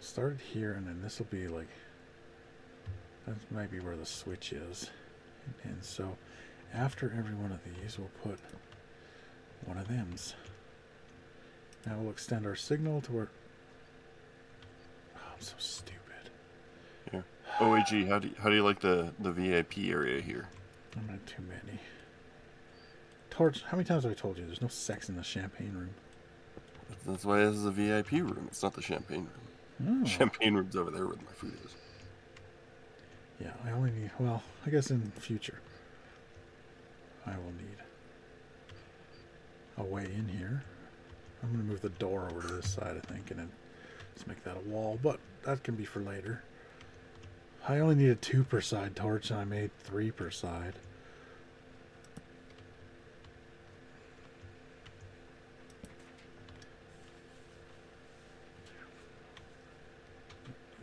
Start here, and then this will be like... That might be where the switch is. And so, after every one of these, we'll put one of them's. Now we'll extend our signal to where... So stupid. Yeah. OAG, how do you like the VIP area here? I'm not too many. Torch. How many times have I told you there's no sex in the champagne room? That's why this is a VIP room. It's not the champagne room. Oh. Champagne room's over there where my food is. Yeah, I only need. Well, I guess in the future, I will need a way in here. I'm gonna move the door over to this side, I think, and then. Let's make that a wall, but that can be for later. I only needed 2 per side torch and I made 3 per side.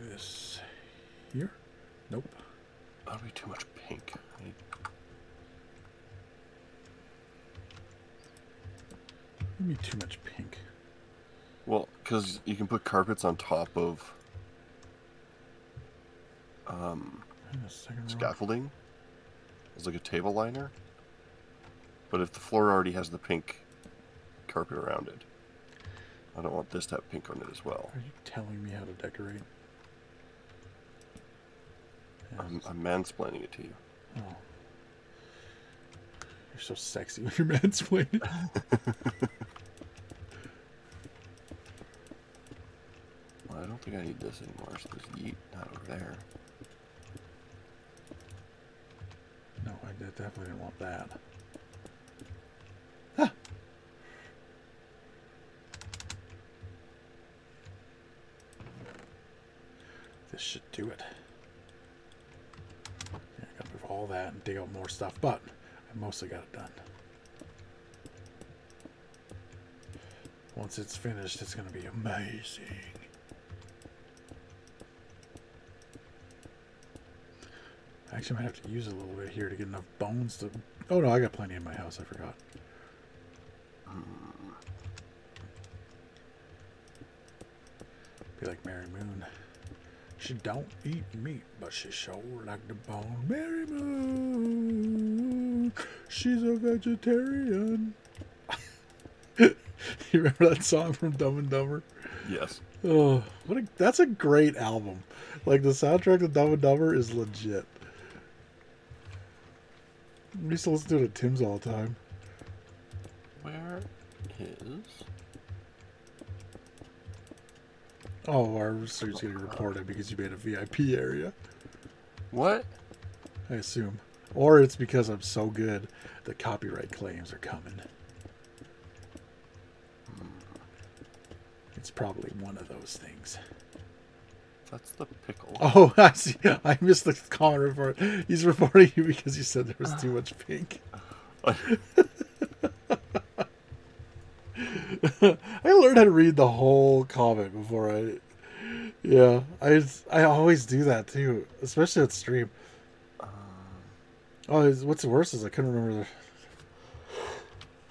This here? Nope. That'll be too much pink. I need... Give me too much pink. Well, because you can put carpets on top of scaffolding. It's like a table liner. But if the floor already has the pink carpet around it, I don't want this to have pink on it as well. Are you telling me how to decorate? I'm mansplaining it to you. Oh. You're so sexy when you're mansplaining. Well, I don't think I need this anymore, so there's yeet not over there. No, I definitely didn't want that. Ah! This should do it. All that and dig out more stuff, but I mostly got it done. Once it's finished, it's gonna be amazing. I actually might have to use a little bit here to get enough bones to... Oh no, I got plenty in my house, I forgot. Be like Mary Moon. She don't eat meat, but she sure like the bone. Mary Moon, she's a vegetarian. You remember that song from Dumb and Dumber? Yes. Oh, that's a great album. Like, the soundtrack to Dumb and Dumber is legit. We used to listen to it at Tim's all the time. Where is... Oh, our street's getting reported because you made a VIP area. What? I assume. Or it's because I'm so good, the copyright claims are coming. It's probably one of those things. That's the pickle. Oh, I see. I missed the comment report. He's reporting you because you said there was too much pink. I learned how to read the whole comment before I... Yeah, I always do that too, especially at stream. Oh, what's worse is I couldn't remember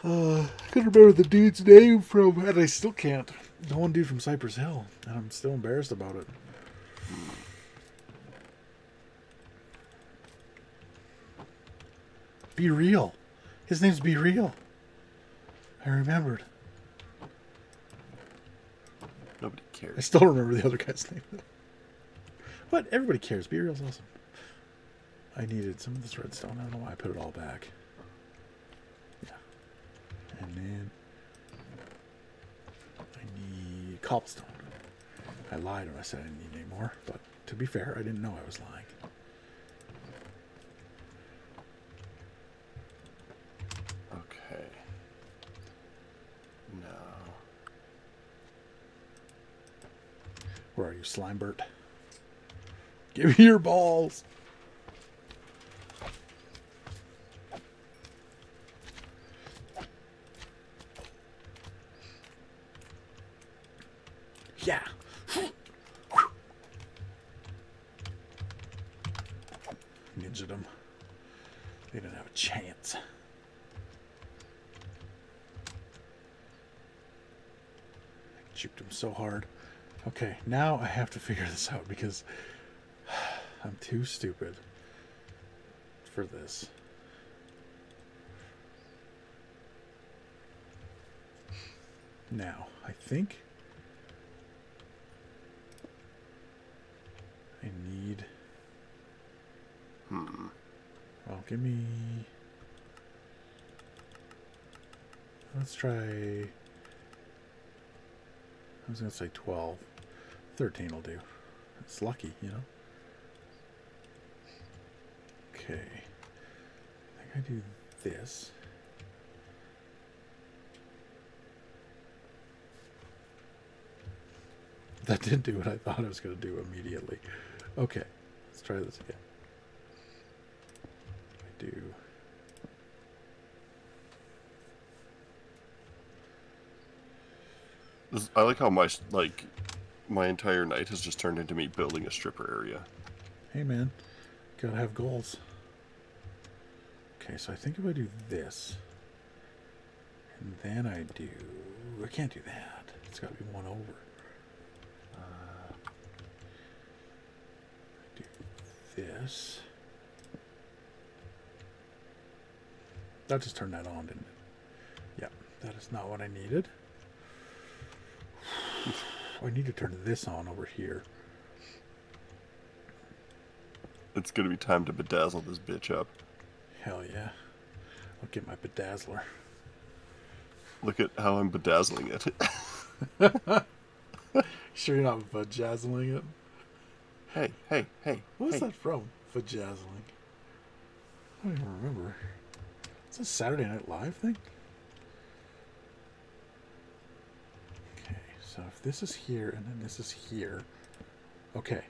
the... I couldn't remember the dude's name from... And I still can't. The one dude from Cypress Hill. And I'm still embarrassed about it. Be Real. His name's Be Real. I remembered. Nobody cares. I still remember the other guy's name. What? Everybody cares. Be Real's awesome. I needed some of this redstone. I don't know why I put it all back. Yeah. And then I need cobblestone. I lied when I said I didn't need any more, but to be fair, I didn't know I was lying. Okay. No. Where are you, Slimebert? Give me your balls! Yeah! Ninja'd them. They didn't have a chance. I juked them so hard. Okay, now I have to figure this out because I'm too stupid for this. Now, I think I need... Well, give me... Let's try... I was going to say 12. 13 will do. It's lucky, you know? Okay. I think I do this. That didn't do what I thought I was going to do immediately. Okay. Let's try this again. I do. I like how my my entire night has just turned into me building a stripper area. Hey man, gotta have goals. Okay, so I think if I do this, and then I do, I can't do that. It's gotta be one over. I do this. That just turned that on, didn't it? Yeah, that is not what I needed. I need to turn this on over here. It's gonna be time to bedazzle this bitch up. Hell yeah. I'll get my bedazzler. Look at how I'm bedazzling it. Sure you're not vajazzling it? Hey, hey, hey. What's that from? Vajazzling. I don't even remember. It's a Saturday Night Live thing? So if this is here and then this is here, okay.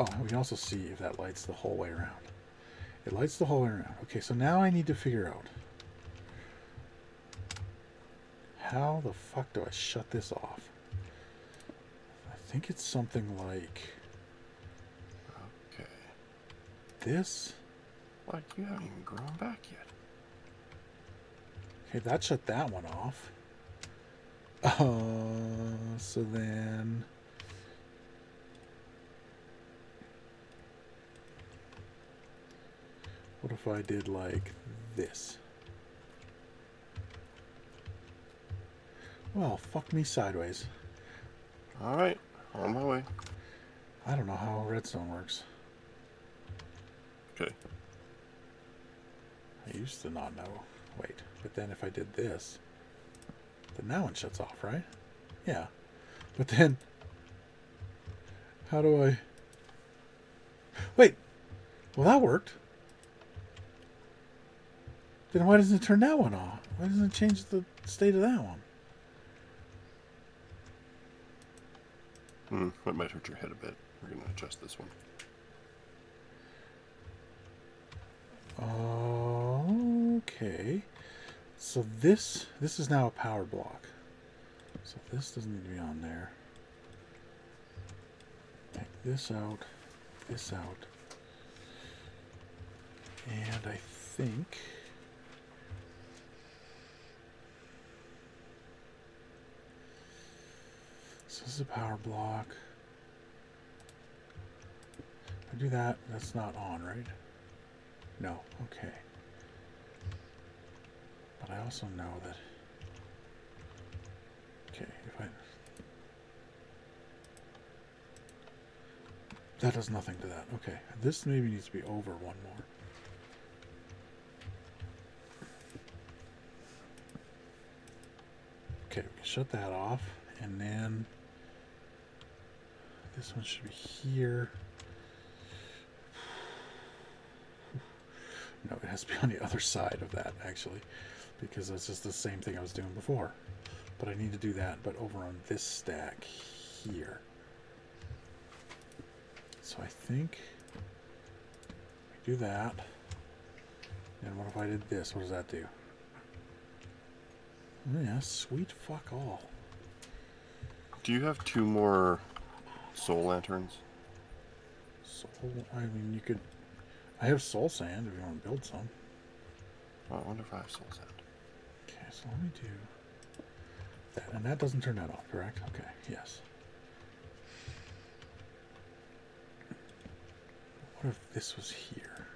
Oh, and we can also see if that lights the whole way around. It lights the whole way around. Okay, so now I need to figure out how the fuck do I shut this off? I think it's something like this. Like you haven't even grown back yet. Okay, that shut that one off. So then what if I did like this? Well, fuck me sideways. All right, on my way. I don't know how redstone works. Okay. I used to not know. Wait, but then if I did this, then that one shuts off, right? Yeah. But then, how do I... Wait. Well, that worked. Then why doesn't it turn that one off? Why doesn't it change the state of that one? Hmm. That might hurt your head a bit. We're going to adjust this one. Okay. So this is now a power block. So this doesn't need to be on there. Take this out, and I think so. This is a power block. If I do that, that's not on, right? No. Okay. But I also know that, okay, if I, that does nothing to that. Okay, this maybe needs to be over one more. Okay, we can shut that off, and then this one should be here. No, it has to be on the other side of that, actually. Because that's just the same thing I was doing before. But I need to do that, but over on this stack here. So I think we do that. And what if I did this? What does that do? Oh, yeah, sweet fuck all. Do you have two more soul lanterns? Soul, I mean, you could... I have soul sand if you want to build some. Oh, I wonder if I have soul sand. Okay, so let me do that. And that doesn't turn that off, correct? Okay, yes. What if this was here?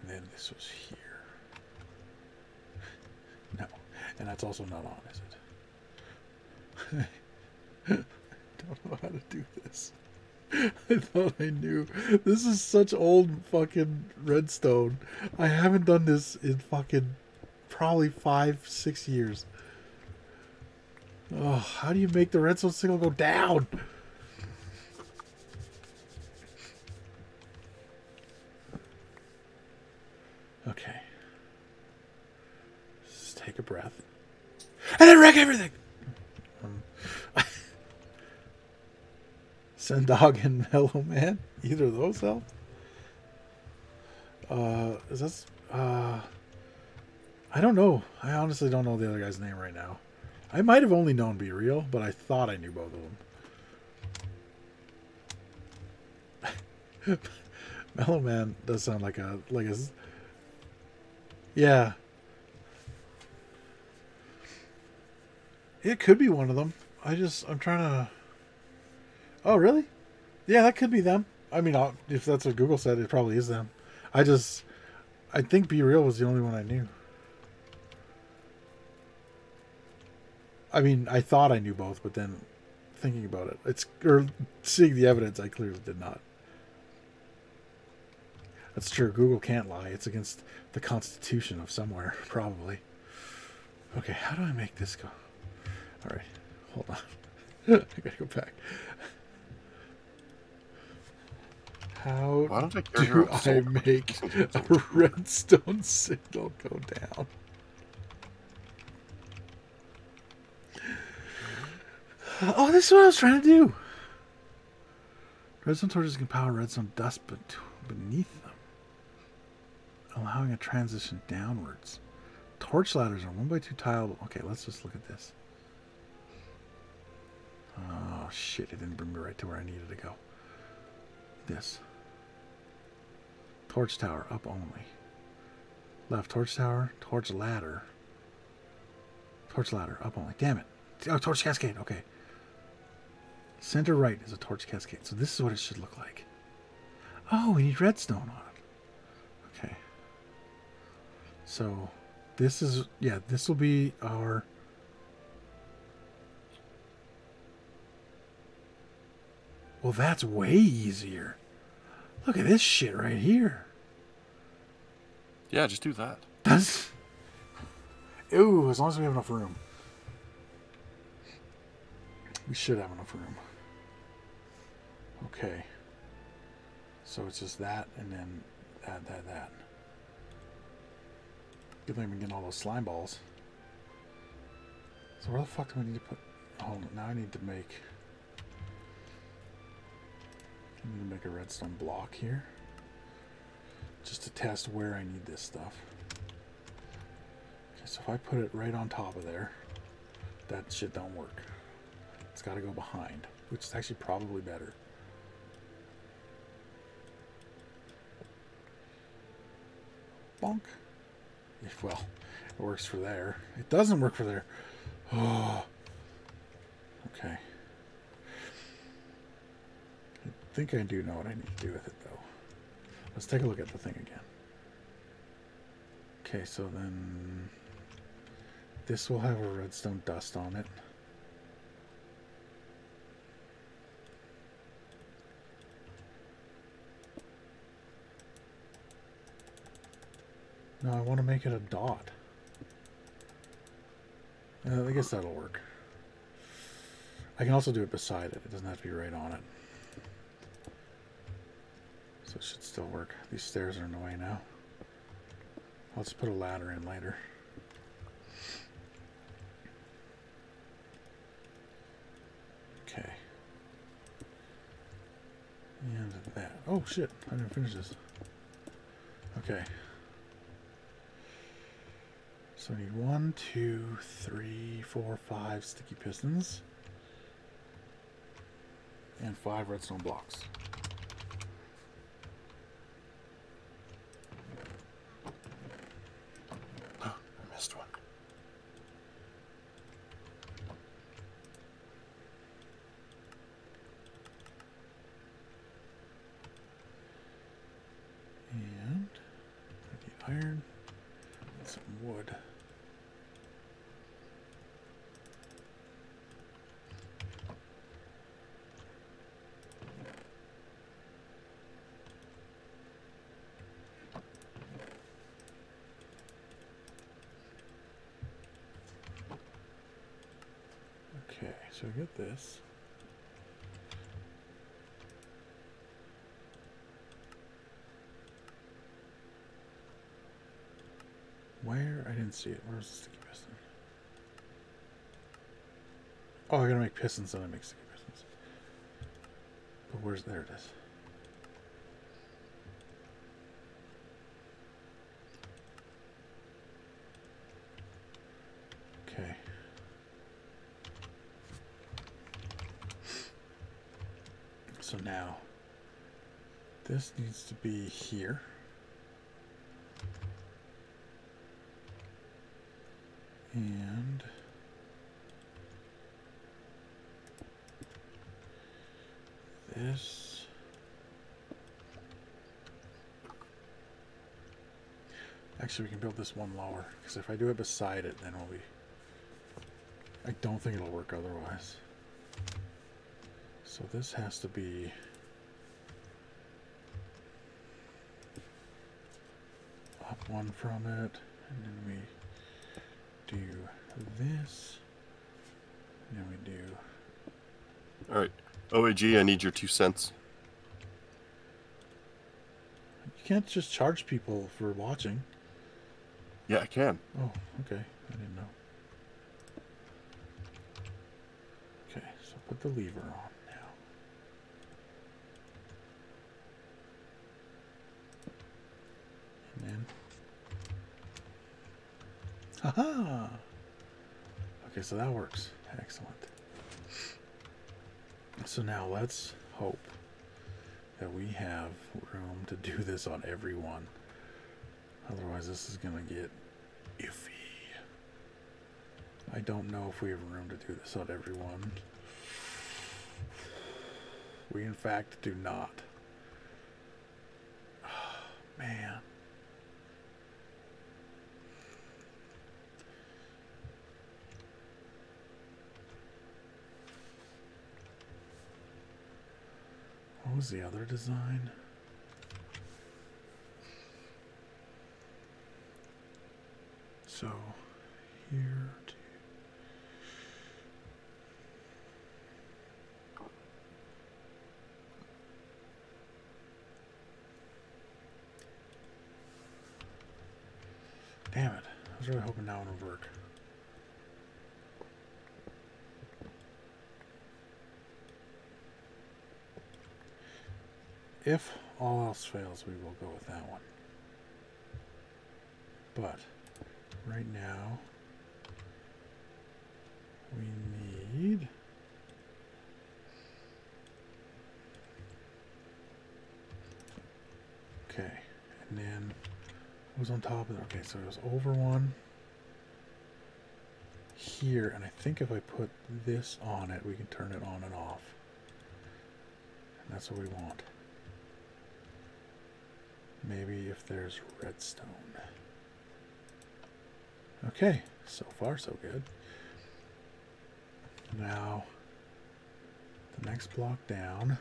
And then this was here. No. And that's also not on, is it? I don't know how to do this. I thought I knew. This is such old fucking redstone. I haven't done this in fucking probably 5-6 years. Oh, how do you make the redstone signal go down? Okay. Just take a breath. And then wreck everything! Snoop Dogg and Mellow Man. Either of those help. Is this? I don't know. I honestly don't know the other guy's name right now. I might have only known Be Real, but I thought I knew both of them. Mellow Man does sound like a yeah. It could be one of them. I'm trying to. Oh really? Yeah, that could be them. I mean, if that's what Google said, it probably is them. I think Be Real was the only one I knew. I mean, I thought I knew both, but then thinking about it, or seeing the evidence, I clearly did not. That's true. Google can't lie. It's against the Constitution of somewhere, probably. Okay, how do I make this go? All right, hold on. I gotta go back. How do I make a redstone signal go down? Oh, this is what I was trying to do. Redstone torches can power redstone dust beneath them, allowing a transition downwards. Torch ladders are 1x2 tiled. Okay, let's just look at this. Oh, shit. It didn't bring me right to where I needed to go. This. Torch tower, up only. Left torch tower, torch ladder. Torch ladder, up only. Damn it. Oh, torch cascade. Okay. Center right is a torch cascade. So this is what it should look like. Oh, we need redstone on it. Okay. So this is, yeah, this will be our... Well, that's way easier. Look at this shit right here. Yeah, just do that. That's... Ooh, as long as we have enough room. We should have enough room. Okay. So it's just that, and then add that, Good thing we can get all those slime balls. So where the fuck do we need to put... Hold on, now I need to make... I'm going to make a redstone block here just to test where I need this stuff. Okay, so if I put it right on top of there, that shit don't work. It's got to go behind, which is actually probably better. Bonk. Well, it works for there. It doesn't work for there. Oh. Okay. I think I do know what I need to do with it, though. Let's take a look at the thing again. Okay, so then this will have a redstone dust on it. No, I want to make it a dot. I guess that'll work. I can also do it beside it. It doesn't have to be right on it. So it should still work. These stairs are in the way now. I'll just put a ladder in later. Okay. And that. Oh shit, I didn't finish this. Okay. So I need 1, 2, 3, 4, 5 sticky pistons. And 5 redstone blocks. So I get this. Where? I didn't see it. Where's the sticky piston? Oh, I gotta make pistons, then I make sticky pistons. But where's, there it is. Okay. So now this needs to be here. And this, actually we can build this one lower, because if I do it beside it, then we'll be, I don't think it'll work otherwise. So this has to be up one from it, and then we do this, and then we do... Alright, OAG, I need your 2 cents. You can't just charge people for watching. Yeah, I can. Oh, okay. I didn't know. Okay, so put the lever on now. And then... Aha! Okay, so that works. Excellent. So now let's hope that we have room to do this on every one. Otherwise, this is going to get iffy. I don't know if we have room to do this on every one. We, in fact, do not. Oh, man. What was the other design? So here to... Damn it. I was really hoping that one would work. If all else fails, we will go with that one. But right now, we need... Okay, and then it was on top of it. Okay, so it was over one here, and I think if I put this on it, we can turn it on and off. And that's what we want. Maybe if there's redstone. Okay, so far so good. Now, the next block down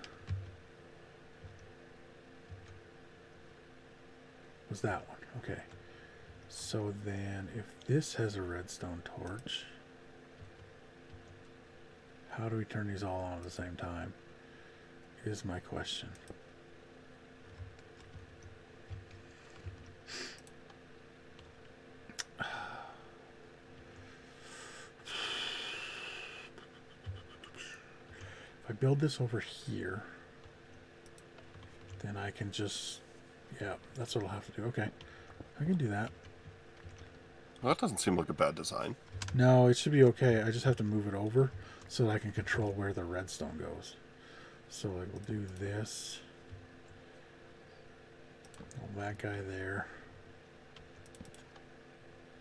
was that one. Okay, so then if this has a redstone torch, how do we turn these all on at the same time? Is my question. Build this over here, then I can just, yeah, that's what I'll have to do. Okay, I can do that. Well, that doesn't seem like a bad design. No, it should be okay. I just have to move it over so that I can control where the redstone goes. So like, we'll do this, that guy there,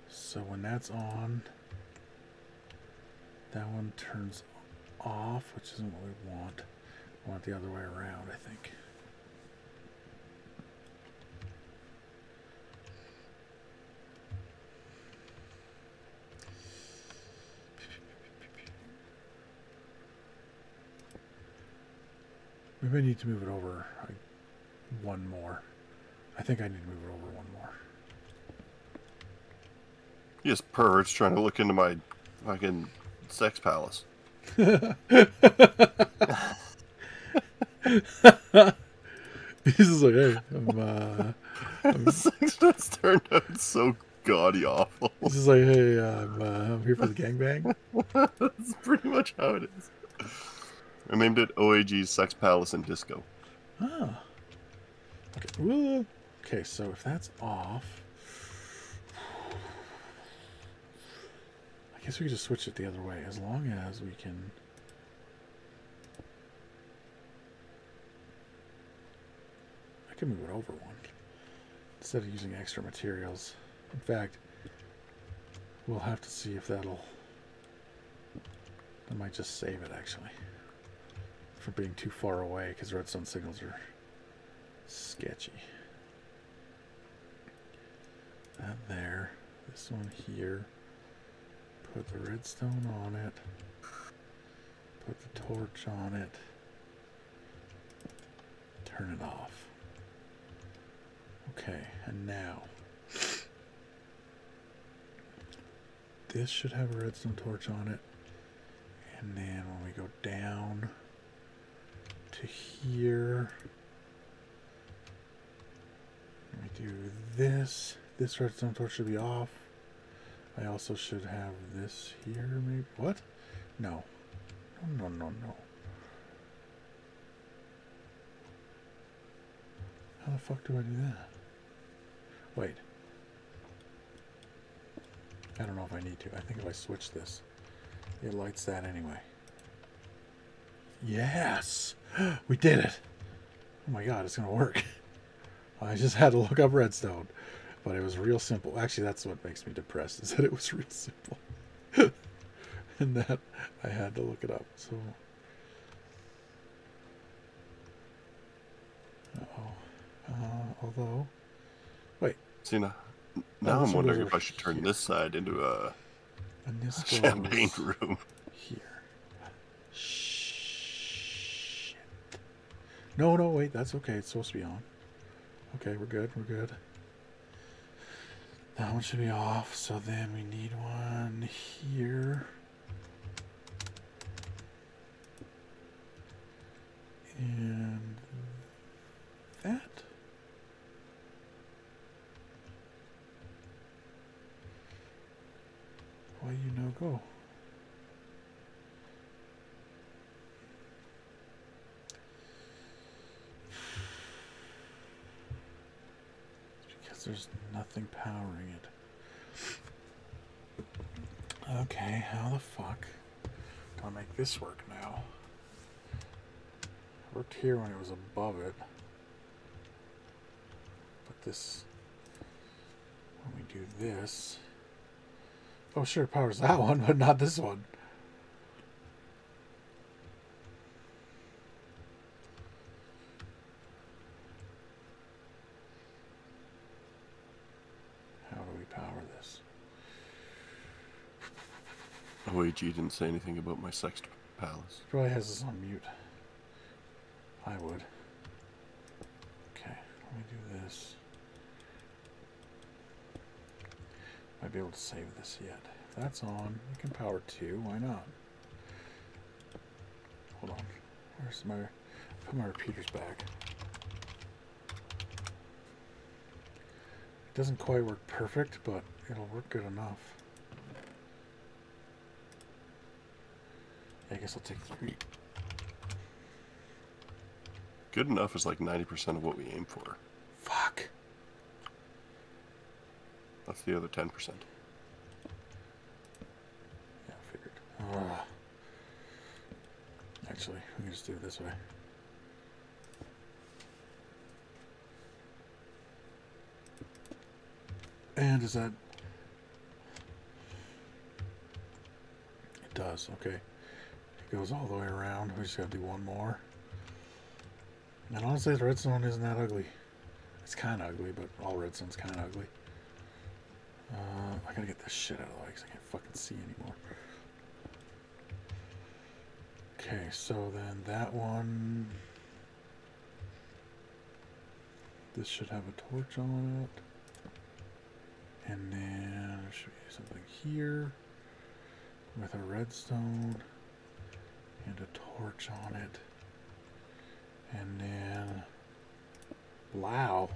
so when that's on, that one turns on off, which isn't what we want. We want the other way around, I think. Maybe I need to move it over one more. I think I need to move it over one more. Yes, pervert's trying to look into my fucking sex palace. He's just like, hey, I'm that's turned out so gaudy awful. He's just like, hey, I'm here for the gangbang. That's pretty much how it is. I named it OAG's Sex Palace and Disco. Oh. Okay. Okay, so if that's off, I guess we could just switch it the other way, as long as we can... I can move it over one, instead of using extra materials. In fact, we'll have to see if that'll... I might just save it, actually, for being too far away, because redstone signals are sketchy. That there, this one here, put the redstone on it, put the torch on it, turn it off. Okay, and now, this should have a redstone torch on it. And then when we go down to here, we do this. This redstone torch should be off. I also should have this here, maybe. What? No. No, no, no, no. How the fuck do I do that? Wait. I don't know if I need to. I think if I switch this, it lights that anyway. Yes! We did it! Oh my god, it's gonna work. I just had to look up redstone. But it was real simple. Actually, that's what makes me depressed, is that it was real simple. And that I had to look it up. So, although... Wait. See, now I'm wondering if I should turn this side into a... And this goes champagne room here. Shit. No, no, wait. That's okay. It's supposed to be on. Okay, we're good. We're good. That one should be off. So then we need one here. And that. Why you no go? It's because there's nothing powering it. Okay, how the fuck do I make this work now? It worked here when it was above it. But this, when we do this, oh, sure, it powers that one, but not this one. How do we power this? OAG didn't say anything about my sex palace. It probably has this on mute. I would. Okay, let me do this. Might be able to save this yet. If that's on, we can power two. Why not? Hold on. Where's my... Put my repeaters back. It doesn't quite work perfect, but it'll work good enough. I guess I'll take three. Good enough is like 90% of what we aim for. Fuck. That's the other 10%. Yeah, I figured. Actually, we can just do it this way. And is that... It does, okay. It goes all the way around. We just gotta do one more. And honestly, the redstone isn't that ugly. It's kinda ugly, but all redstone's kinda ugly. I gotta get this shit out of the way because I can't fucking see anymore. Okay, so then that one... This should have a torch on it. And then there should be something here with a redstone and a torch on it. And then... Wow!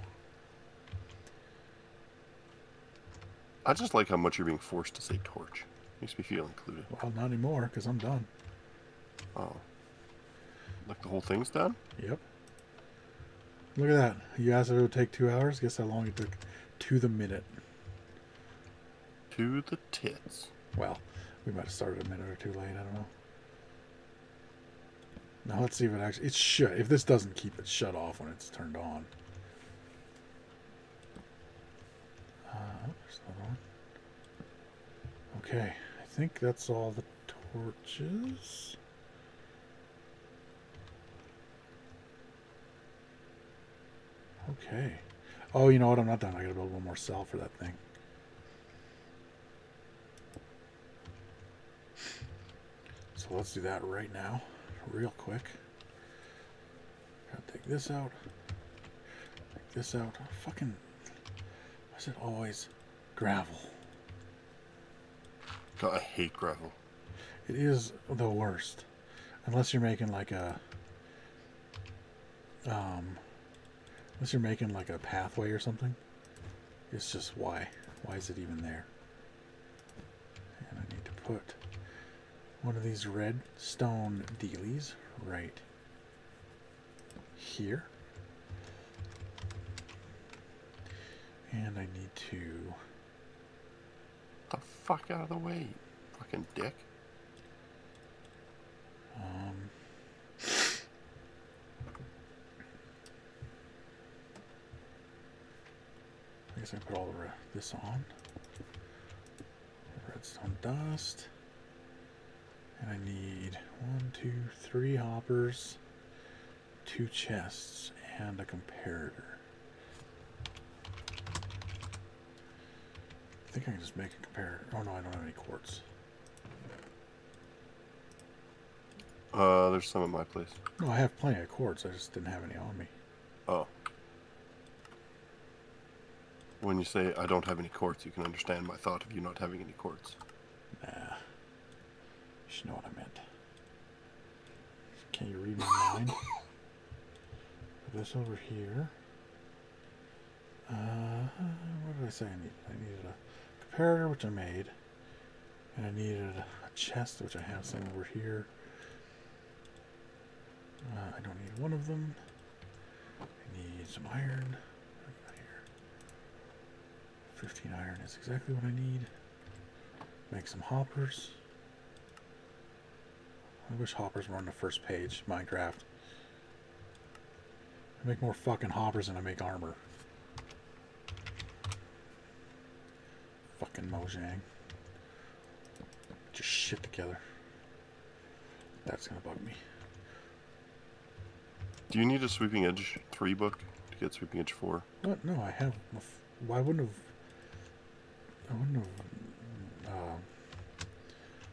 I just like how much you're being forced to say torch. Makes me feel included. Well, not anymore, because I'm done. Oh. Like the whole thing's done? Yep. Look at that. You asked if it would take 2 hours. Guess how long it took to the minute. To the tits. Well, we might have started a minute or two late. I don't know. Now let's see if it actually... It should. If this doesn't keep it shut off when it's turned on. There's another one. Okay. I think that's all the torches. Okay. Oh, you know what? I'm not done. I gotta build one more cell for that thing. So let's do that right now, real quick. Gotta take this out. Take this out. Oh, fucking. Why is it always gravel? God, I hate gravel. It is the worst. Unless you're making like a. Unless you're making like a pathway or something. It's just why? Why is it even there? And I need to put one of these red stone dealies right here. And I need to... Get the fuck out of the way, fucking dick. I guess I put all the this on. Redstone dust. And I need 1, 2, 3 hoppers, 2 chests, and a comparator. I think I can just make a comparator. Oh no, I don't have any quartz. There's some at my place. No, I have plenty of quartz. I just didn't have any on me. Oh. When you say I don't have any quartz, you can understand my thought of you not having any quartz. Nah. You should know what I meant. Can you read my mind? Put this over here. What did I say I needed? I needed a comparator, which I made. And I needed a chest, which I have some over here. I don't need one of them. I need some iron. 15 iron is exactly what I need. Make some hoppers. I wish hoppers were on the first page, Minecraft. I make more fucking hoppers than I make armor. Fucking Mojang. Get your shit together. That's gonna bug me. Do you need a Sweeping Edge 3 book to get Sweeping Edge 4? What? No, I have... Why wouldn't have... I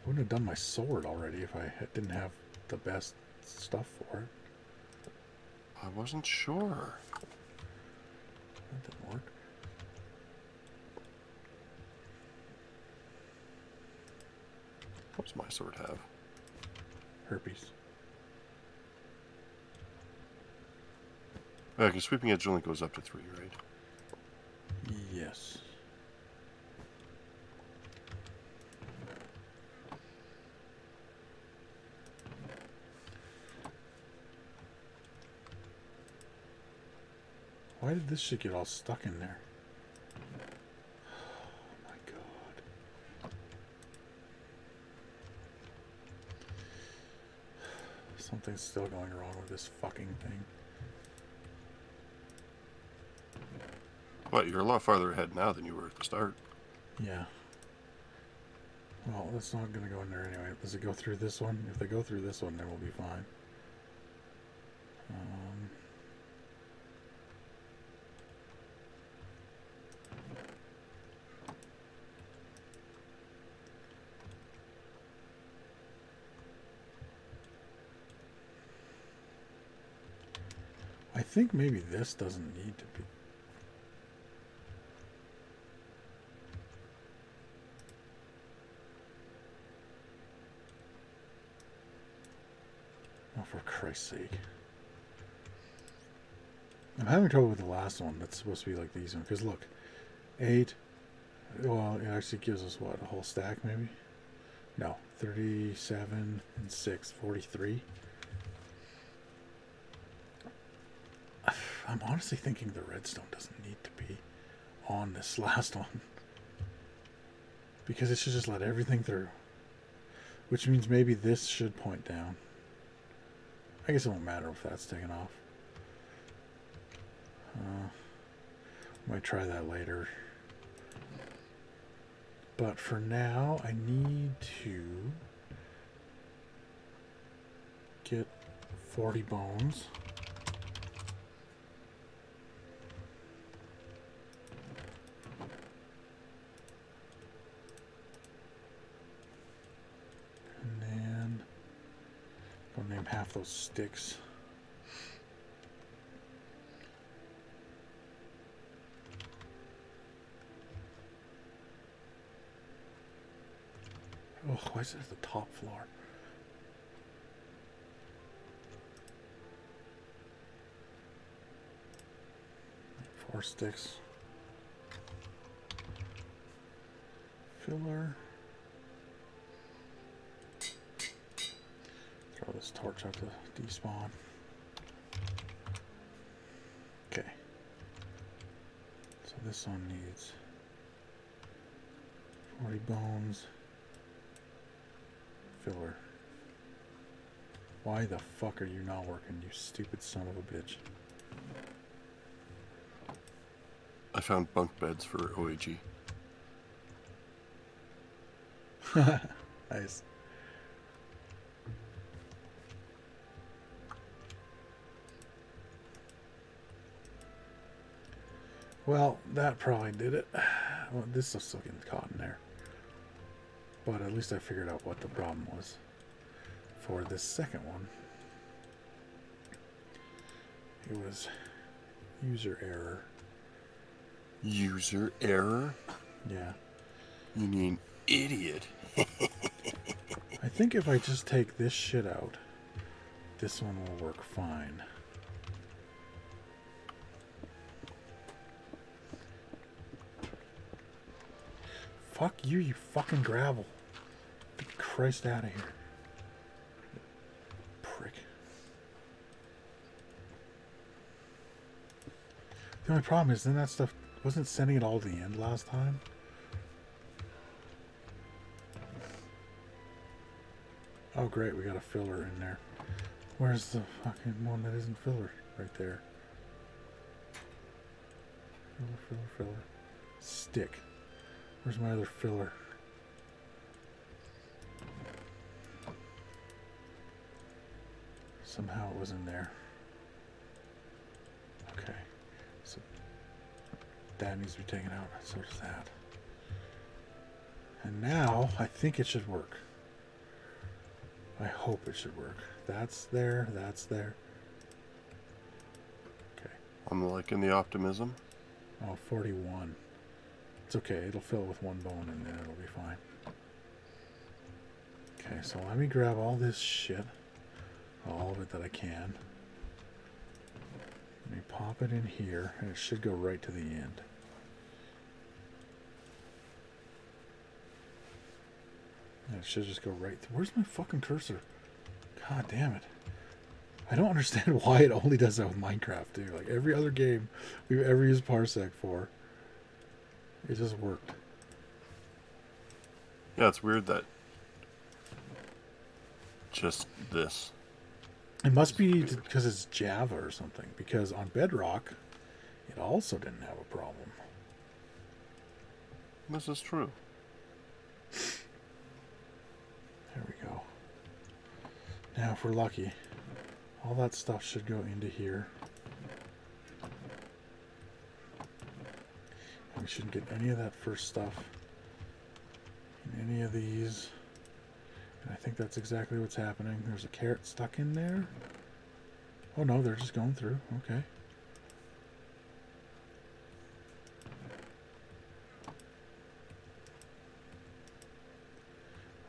wouldn't have done my sword already if I didn't have the best stuff for it. I wasn't sure. That didn't work. What does my sword have? Herpes. Yeah, because Sweeping Edge only goes up to 3, right? Yes. Why did this shit get all stuck in there? Oh my god. Something's still going wrong with this fucking thing. What, you're a lot farther ahead now than you were at the start. Yeah. Well, that's not gonna go in there anyway. Does it go through this one? If they go through this one, then we'll be fine. I think maybe this doesn't need to be. Oh, for Christ's sake. I'm having trouble with the last one that's supposed to be like these ones. Because look, 8. Well, it actually gives us what? A whole stack maybe? No, 37 and 6, 43. I'm honestly thinking the redstone doesn't need to be on this last one. Because it should just let everything through. Which means maybe this should point down. I guess it won't matter if that's taken off. Might try that later. But for now, I need to get 40 bones. And then I'll name half those sticks. Oh, why is it at the top floor? Four sticks. Filler. Throw this torch out to despawn. Okay. So this one needs 40 bones. Filler. Why the fuck are you not working, you stupid son of a bitch? I found bunk beds for OAG. Nice. Well, that probably did it. Well, this stuff's still getting caught in there. But at least I figured out what the problem was for this second one. It was user error. User error? Yeah. You mean idiot. I think if I just take this shit out, this one will work fine. Fuck you, you fucking gravel. Get Christ out of here. Prick. The only problem is then that stuff wasn't sending it all to the end last time. Oh great, we got a filler in there. Where's the fucking one that isn't filler? Right there. Filler, filler, filler. Stick. Where's my other filler? Somehow it was in there. Okay. So that needs to be taken out. So does that. And now I think it should work. I hope it should work. That's there. That's there. Okay. I'm liking the optimism. Oh, 41. It's okay, it'll fill with one bone and then it'll be fine. Okay, so let me grab all this shit, all of it that I can. Let me pop it in here and it should go right to the end. And it should just go right through. Where's my fucking cursor? God damn it. I don't understand why it only does that with Minecraft too. Like every other game we've ever used Parsec for. It just worked. Yeah, it's weird that just this. It must be because it's Java or something. Because on Bedrock, it also didn't have a problem. This is true. There we go. Now, if we're lucky, all that stuff should go into here. We shouldn't get any of that first stuff in any of these. And I think that's exactly what's happening. There's a carrot stuck in there. Oh no, they're just going through. Okay.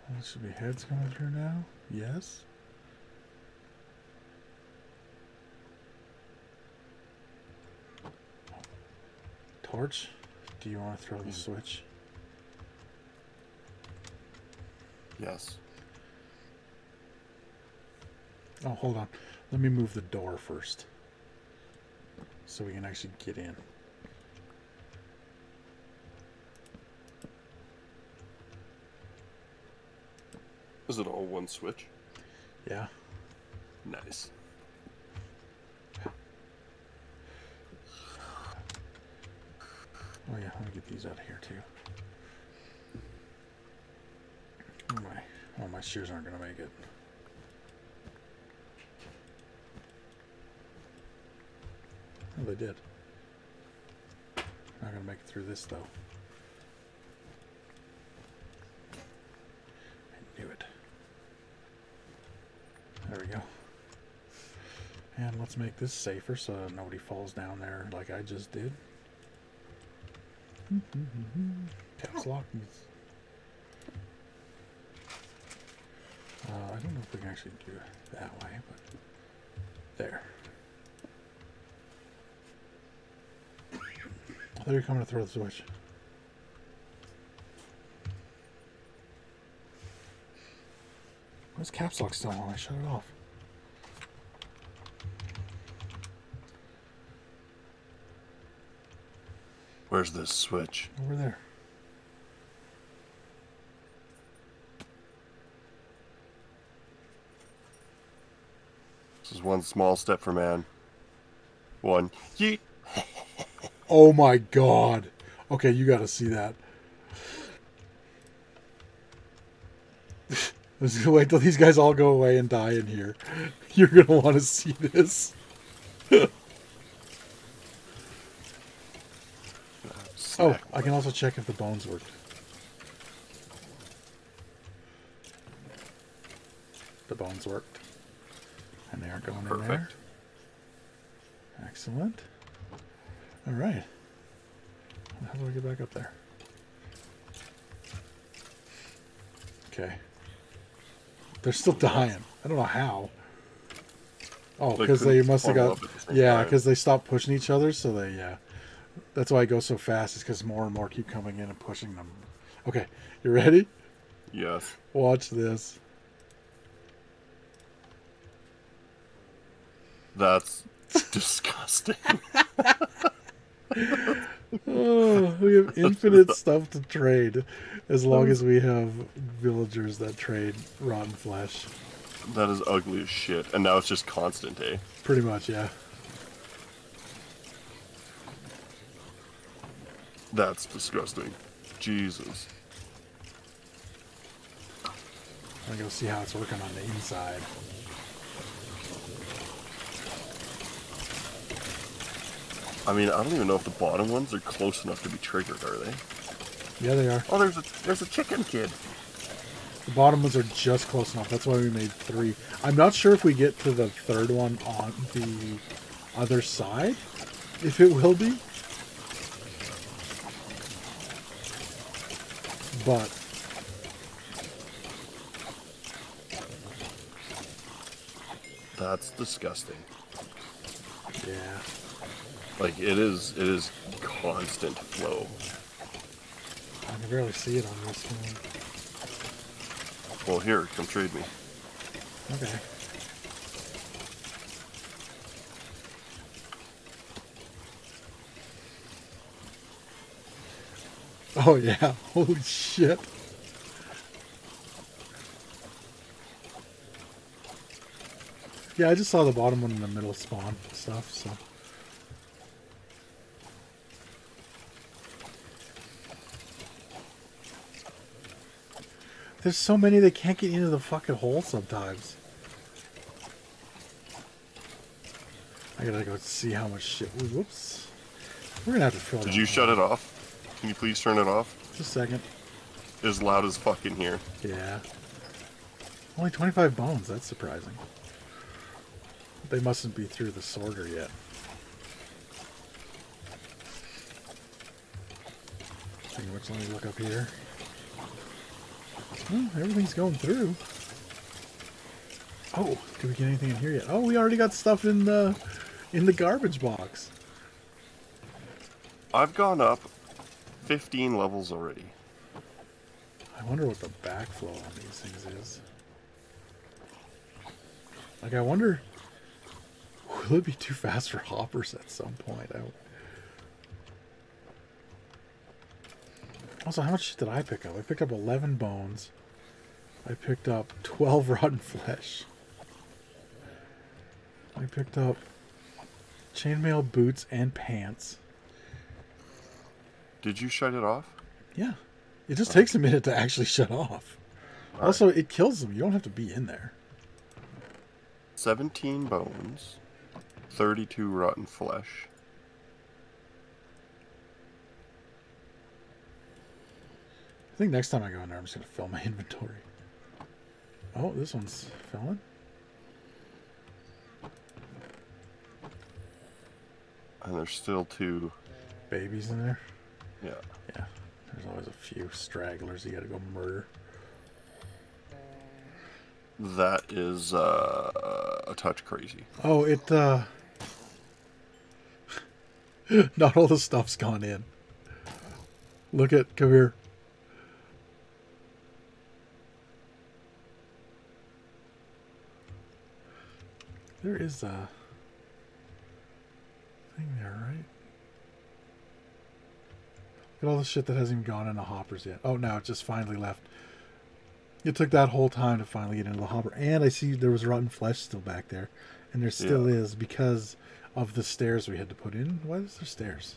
Well, this should be heads coming through now. Yes. Torch. Do you want to throw the switch? Yes. Oh, hold on. Let me move the door first. so we can actually get in. Is it all one switch? Yeah. Nice. Oh yeah, let me get these out of here too. Oh, my shears aren't gonna make it. Oh, they did. Not gonna make it through this though. I knew it. There we go. And let's make this safer so that nobody falls down there like I just did. Caps lock. I don't know if we can actually do it that way, but there. I thought you were coming to throw the switch. Why is caps lock still on? I shut it off. Where's this switch? Over there. This is one small step for man. One. Yeet. Oh my god. Okay, you gotta see that. Let's wait till these guys all go away and die in here. You're gonna want to see this. Oh, I can also check if the bones worked. The bones worked. And they are going in there. Excellent. All right. How do I get back up there? Okay. They're still dying. I don't know how. Oh, because they must have got... Yeah, because they stopped pushing each other, so they... That's why I go so fast, is because more and more keep coming in and pushing them. Okay, you ready? Yes. Watch this. That's disgusting. Oh, we have infinite stuff to trade as long as we have villagers that trade rotten flesh. That is ugly as shit. And now it's just constant, eh? Pretty much, yeah. That's disgusting. Jesus. I'm gonna see how it's working on the inside. I mean, I don't even know if the bottom ones are close enough to be triggered, are they? Yeah, they are. Oh, there's a chicken kid. The bottom ones are just close enough. That's why we made three. I'm not sure if we get to the third one on the other side, if it will be. But that's disgusting. Yeah. Like, it is constant flow. I can barely see it on this one. Well, here, come trade me. Okay. Oh, yeah. Holy shit. Yeah, I just saw the bottom one in the middle spawn stuff, so... There's so many they can't get into the fucking hole sometimes. I gotta go see how much shit. Ooh, whoops. We're gonna have to fill it. Did you shut it off? Can you please turn it off? Just a second. It's loud as fuck in here. Yeah. Only 25 bones. That's surprising. They mustn't be through the sorter yet. Which let me look up here. Well, everything's going through. Oh, did we get anything in here yet? Oh, we already got stuff in the garbage box. I've gone up 15 levels already. I wonder what the backflow on these things is. Like, I wonder... Will it be too fast for hoppers at some point? Also, how much did I pick up? I picked up 11 bones. I picked up 12 rotten flesh. I picked up chainmail boots and pants. Did you shut it off? Yeah. It just takes a minute to actually shut off. All also, right. It kills them. You don't have to be in there. 17 bones. 32 rotten flesh. I think next time I go in there, I'm just going to fill my inventory. Oh, this one's filling. And there's still two babies in there. Yeah. Yeah. There's always a few stragglers you got to go murder. That is a touch crazy. Oh, it. Not all the stuff's gone in. Look at. Come here. There is a thing there, right? Look at all the shit that hasn't even gone into hoppers yet. Oh, no, it just finally left. It took that whole time to finally get into the hopper. And I see there was rotten flesh still back there. And there still is because of the stairs we had to put in. Why is there stairs?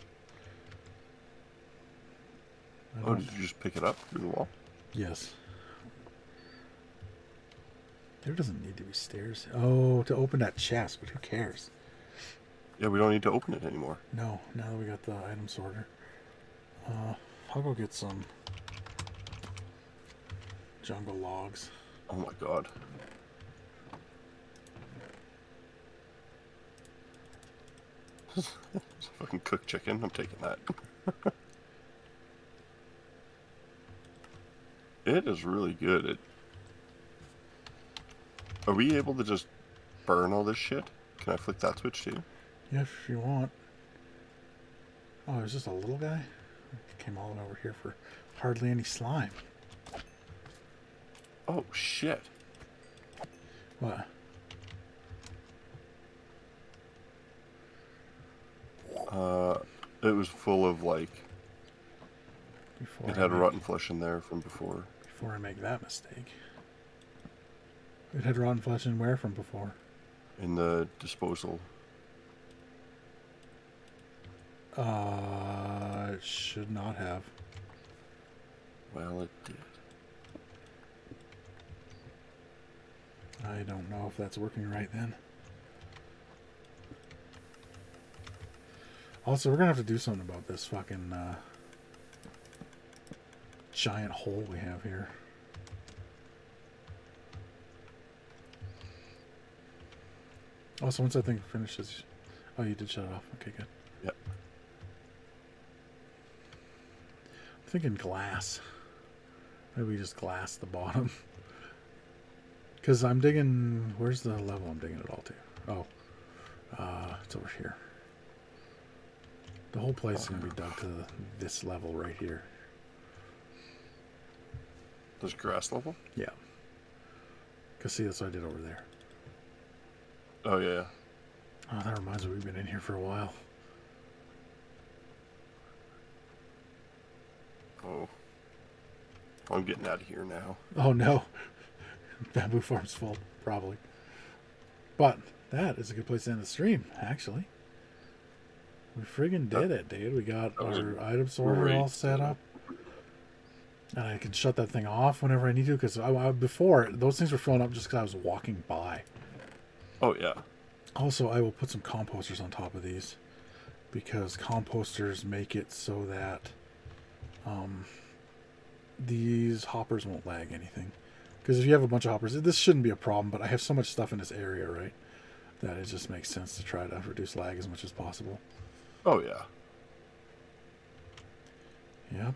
Oh, did you just pick it up through the wall? Yes. There doesn't need to be stairs. Oh, to open that chest, but who cares? Yeah, we don't need to open it anymore. No, now that we got the item sorter. I'll go get some jungle logs. Oh my god. It's a fucking cooked chicken. I'm taking that. It is really good. Are we able to just burn all this shit? Can I flick that switch too? Yeah, if you want. Oh, there's just a little guy? I came all the way over here for hardly any slime. Oh, shit. What? It was full of, like... It had rotten flesh in there from before. Before I make that mistake. It had rotten flesh in where from before? In the disposal. It should not have. Well, it did. I don't know if that's working right then. Also, we're going to have to do something about this fucking giant hole we have here. Also, once that thing finishes... Oh, you did shut it off. Okay, good. Yep. I'm thinking glass. Maybe we just glass the bottom. Because I'm digging... Where's the level I'm digging it all to? Oh. It's over here. The whole place is going to be dug to this level right here. This grass level? Yeah. Because see, that's what I did over there. Oh, yeah. Oh, that reminds me, we've been in here for a while. Oh. I'm getting out of here now. Oh, no. Bamboo farm's full, probably. But that is a good place to end the stream, actually. We friggin' did it, dude. We got our item sorter all set up. And I can shut that thing off whenever I need to, because before, those things were filling up just because I was walking by. Oh, yeah. Also, I will put some composters on top of these because composters make it so that these hoppers won't lag anything. Because if you have a bunch of hoppers, this shouldn't be a problem, but I have so much stuff in this area, right, that it just makes sense to try to reduce lag as much as possible. Oh, yeah. Yep.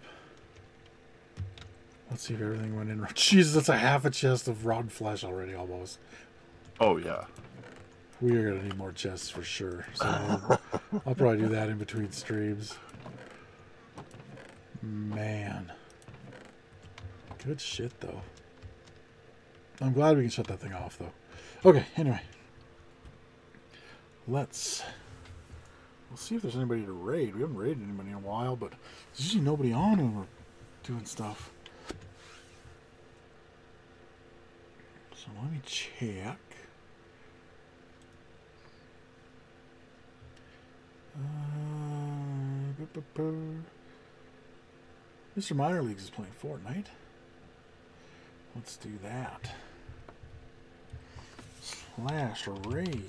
Let's see if everything went in. Jesus, that's a half a chest of rotten flesh already, almost. Oh, yeah. We are going to need more chests for sure. So I'll probably do that in between streams. Man. Good shit, though. I'm glad we can shut that thing off, though. Okay, anyway. We'll see if there's anybody to raid. We haven't raided anybody in a while, but there's usually nobody on when we're doing stuff. So let me check. Mr. Minor Leagues is playing Fortnite. Let's do that. Slash raid.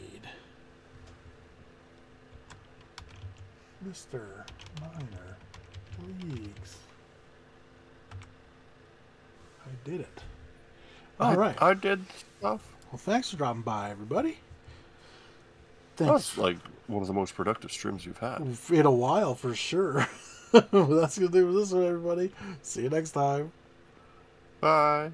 Mr. Minor Leagues. I did it. All right. I did stuff. Well, thanks for dropping by, everybody. Thanks. That's like one of the most productive streams you've had. In a while, for sure. Well, that's going to do for this one, everybody. See you next time. Bye.